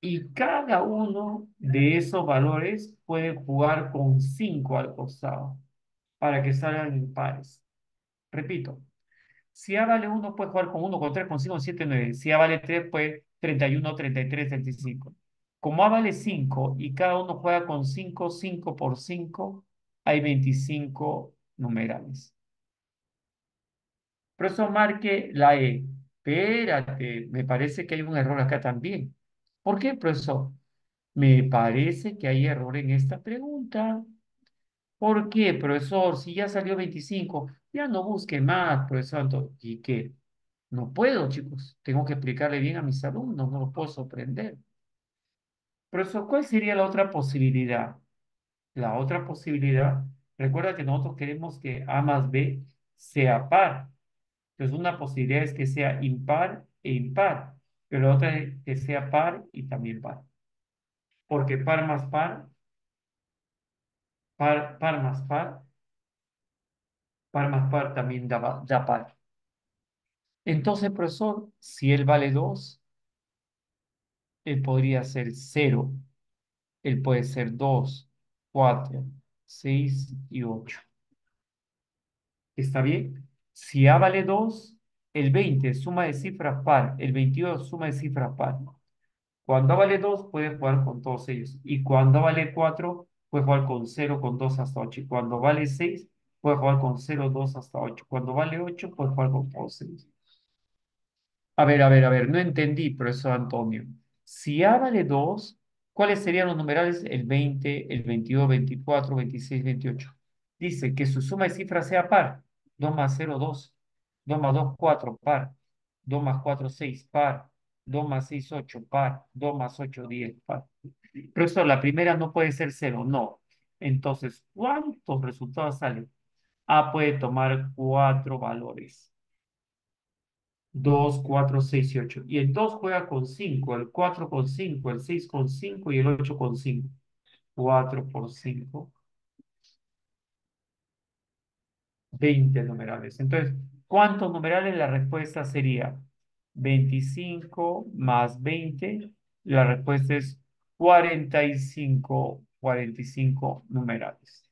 Y cada uno de esos valores puede jugar con 5 al costado. Para que salgan impares. Repito. Si A vale 1, puede jugar con 1, con 3, con 5, con 7, 9. Si A vale 3, pues 31, 33, 35. Como A vale 5 y cada uno juega con 5, 5 por 5, hay 25 numerales. Por eso marque la E. Espérate, me parece que hay un error acá también. ¿Por qué, profesor? Me parece que hay error en esta pregunta. ¿Por qué, profesor? Si ya salió 25, ya no busque más, profesor Antonio. ¿Y qué? No puedo, chicos. Tengo que explicarle bien a mis alumnos, no los puedo sorprender. Profesor, ¿cuál sería la otra posibilidad? La otra posibilidad, recuerda que nosotros queremos que A más B sea par. Entonces, una posibilidad es que sea impar e impar, pero la otra es que sea par y también par. Porque par más par, par más par, par más par también da par. Entonces, profesor, si él vale 2, él podría ser 0. Él puede ser 2, 4, 6 y 8. ¿Está bien? Si A vale 2, el 20 suma de cifras par. El 22 suma de cifras par. Cuando A vale 2, puede jugar con todos ellos. Y cuando A vale 4, puede jugar con 0, con 2 hasta 8. Y cuando vale 6, puede jugar con 0, 2 hasta 8. Cuando vale 8, puede jugar con todos ellos. A ver. No entendí, profesor Antonio. Si A vale 2, ¿cuáles serían los numerales? El 20, el 22, 24, 26, 28. Dice que su suma de cifras sea par. 2 más 0, 2. 2 más 2, 4, par. 2 más 4, 6, par. 2 más 6, 8, par. 2 más 8, 10, par. Profesor, la primera no puede ser 0, no. Entonces, ¿cuántos resultados salen? A puede tomar 4 valores. 2, 4, 6 y 8. Y el 2 juega con 5, el 4 con 5, el 6 con 5 y el 8 con 5. 4 por 5. 20 numerales. Entonces, ¿cuántos numerales? La respuesta sería 25 más 20. La respuesta es 45 numerales.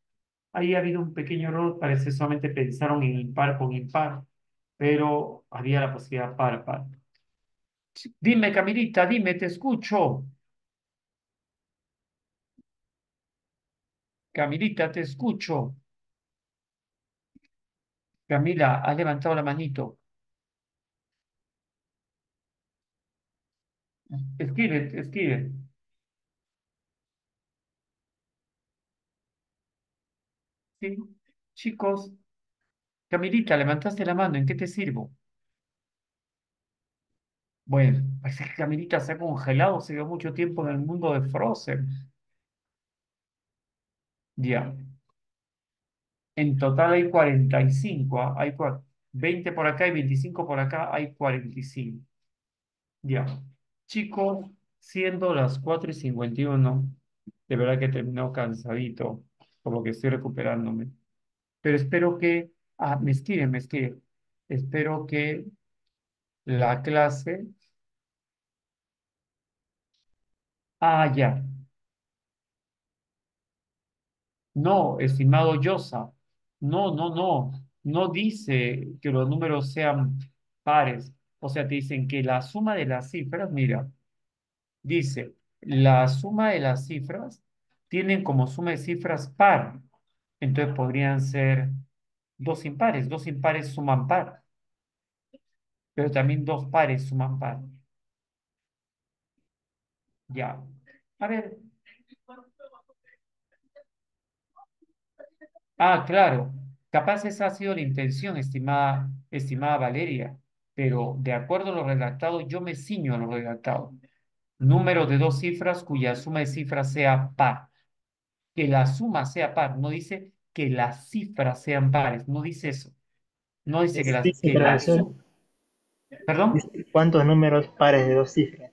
Ahí ha habido un pequeño error. Parece que solamente pensaron en impar con impar. Pero había la posibilidad par. Dime, Camilita, dime, te escucho. Camilita, te escucho. Camila, has levantado la manito. Escribe, escribe. Sí. Chicos, Camilita, levantaste la mano, ¿en qué te sirvo? Bueno, parece que Camilita se ha congelado, se dio mucho tiempo en el mundo de Frozen. Ya. En total hay 45, ¿ah? Hay 20 por acá y 25 por acá, hay 45. Ya. Chicos, siendo las 4:51, de verdad que he terminado cansadito, por lo que estoy recuperándome. Pero espero que, me escriben, me escriben. Espero que la clase, ya. No, estimado Yosa, no dice que los números sean pares. O sea, te dicen que la suma de las cifras, mira, dice, la suma de las cifras tienen como suma de cifras par. Entonces podrían ser dos impares suman par. Pero también dos pares suman par. Ya. A ver. Claro. Capaz esa ha sido la intención, estimada Valeria, pero de acuerdo a lo redactado, yo me ciño a lo redactado. Número de dos cifras cuya suma de cifras sea par. Que la suma sea par, no dice que las cifras sean pares, no dice eso. No dice que las cifras. ¿Perdón? ¿Cuántos números pares de dos cifras?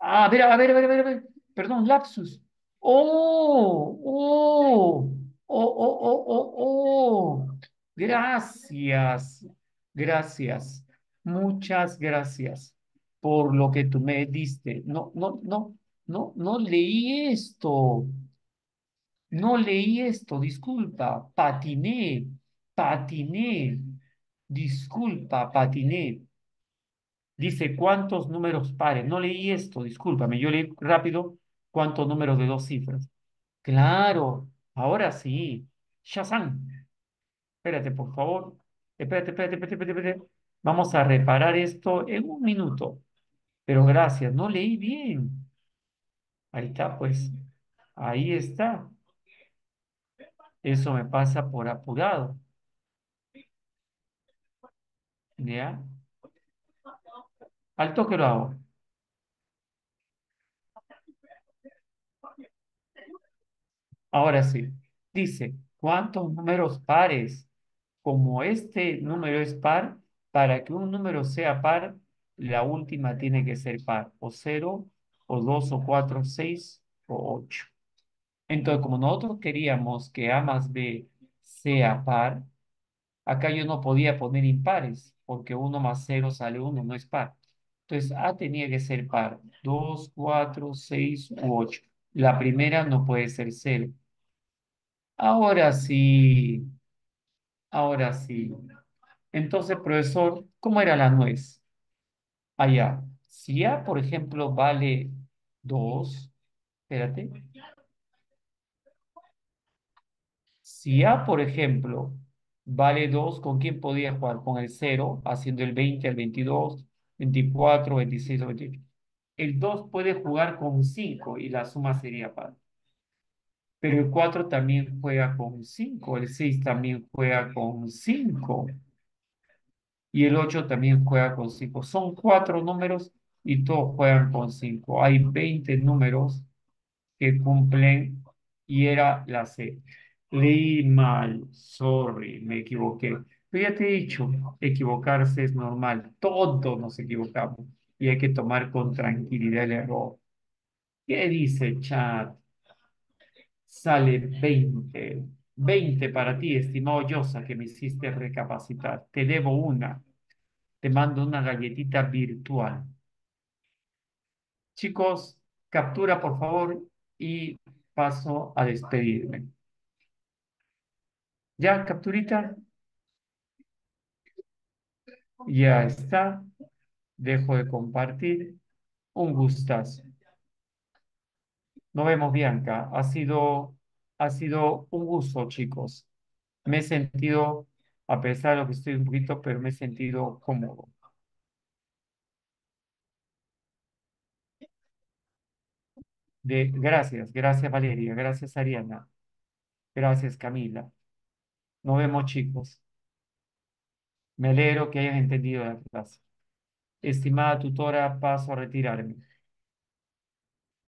A ver. Perdón, lapsus. Oh. Gracias, gracias. Muchas gracias por lo que tú me diste. No leí esto. No leí esto, disculpa. Patiné. Disculpa, patiné. Dice, ¿cuántos números pares? No leí esto, discúlpame. Yo leí rápido. ¿Cuántos números de dos cifras? Claro, ahora sí. Shazam. Espérate, por favor. Espérate. Vamos a reparar esto en un minuto. Pero gracias, no leí bien. Ahí está, pues. Ahí está. Eso me pasa por apurado. ¿Ya? Al toque lo hago. Ahora sí, dice, ¿cuántos números pares? Como este número es par, para que un número sea par, la última tiene que ser par, o 0, o 2, o 4, 6, o 8. Entonces, como nosotros queríamos que A más B sea par, acá yo no podía poner impares, porque 1 más 0 sale 1, no es par. Entonces, A tenía que ser par, 2, 4, 6, u 8. La primera no puede ser 0. Ahora sí. Entonces, profesor, ¿cómo era la nuez? Allá. Si A, por ejemplo, vale 2, espérate. Si A, por ejemplo, vale 2, ¿con quién podía jugar? Con el 0, haciendo el 20, el 22, 24, 26, 28. El 2 puede jugar con 5 y la suma sería par. Pero el 4 también juega con 5. El 6 también juega con 5. Y el 8 también juega con 5. Son 4 números y todos juegan con 5. Hay 20 números que cumplen y era la C. Leí mal. Sorry, me equivoqué. Pero ya te he dicho, equivocarse es normal. Todos nos equivocamos. Y hay que tomar con tranquilidad el error. ¿Qué dice chat? Sale 20. 20 para ti, estimado Yosa, que me hiciste recapacitar. Te debo una. Te mando una galletita virtual. Chicos, captura por favor y paso a despedirme. ¿Ya, capturita? Ya está. Dejo de compartir. Un gustazo. Nos vemos, Bianca. Ha sido un gusto, chicos. Me he sentido, a pesar de lo que estoy un poquito, pero me he sentido cómodo. Gracias Valeria, gracias Ariana, gracias Camila. Nos vemos, chicos. Me alegro que hayas entendido la clase. Estimada tutora, paso a retirarme.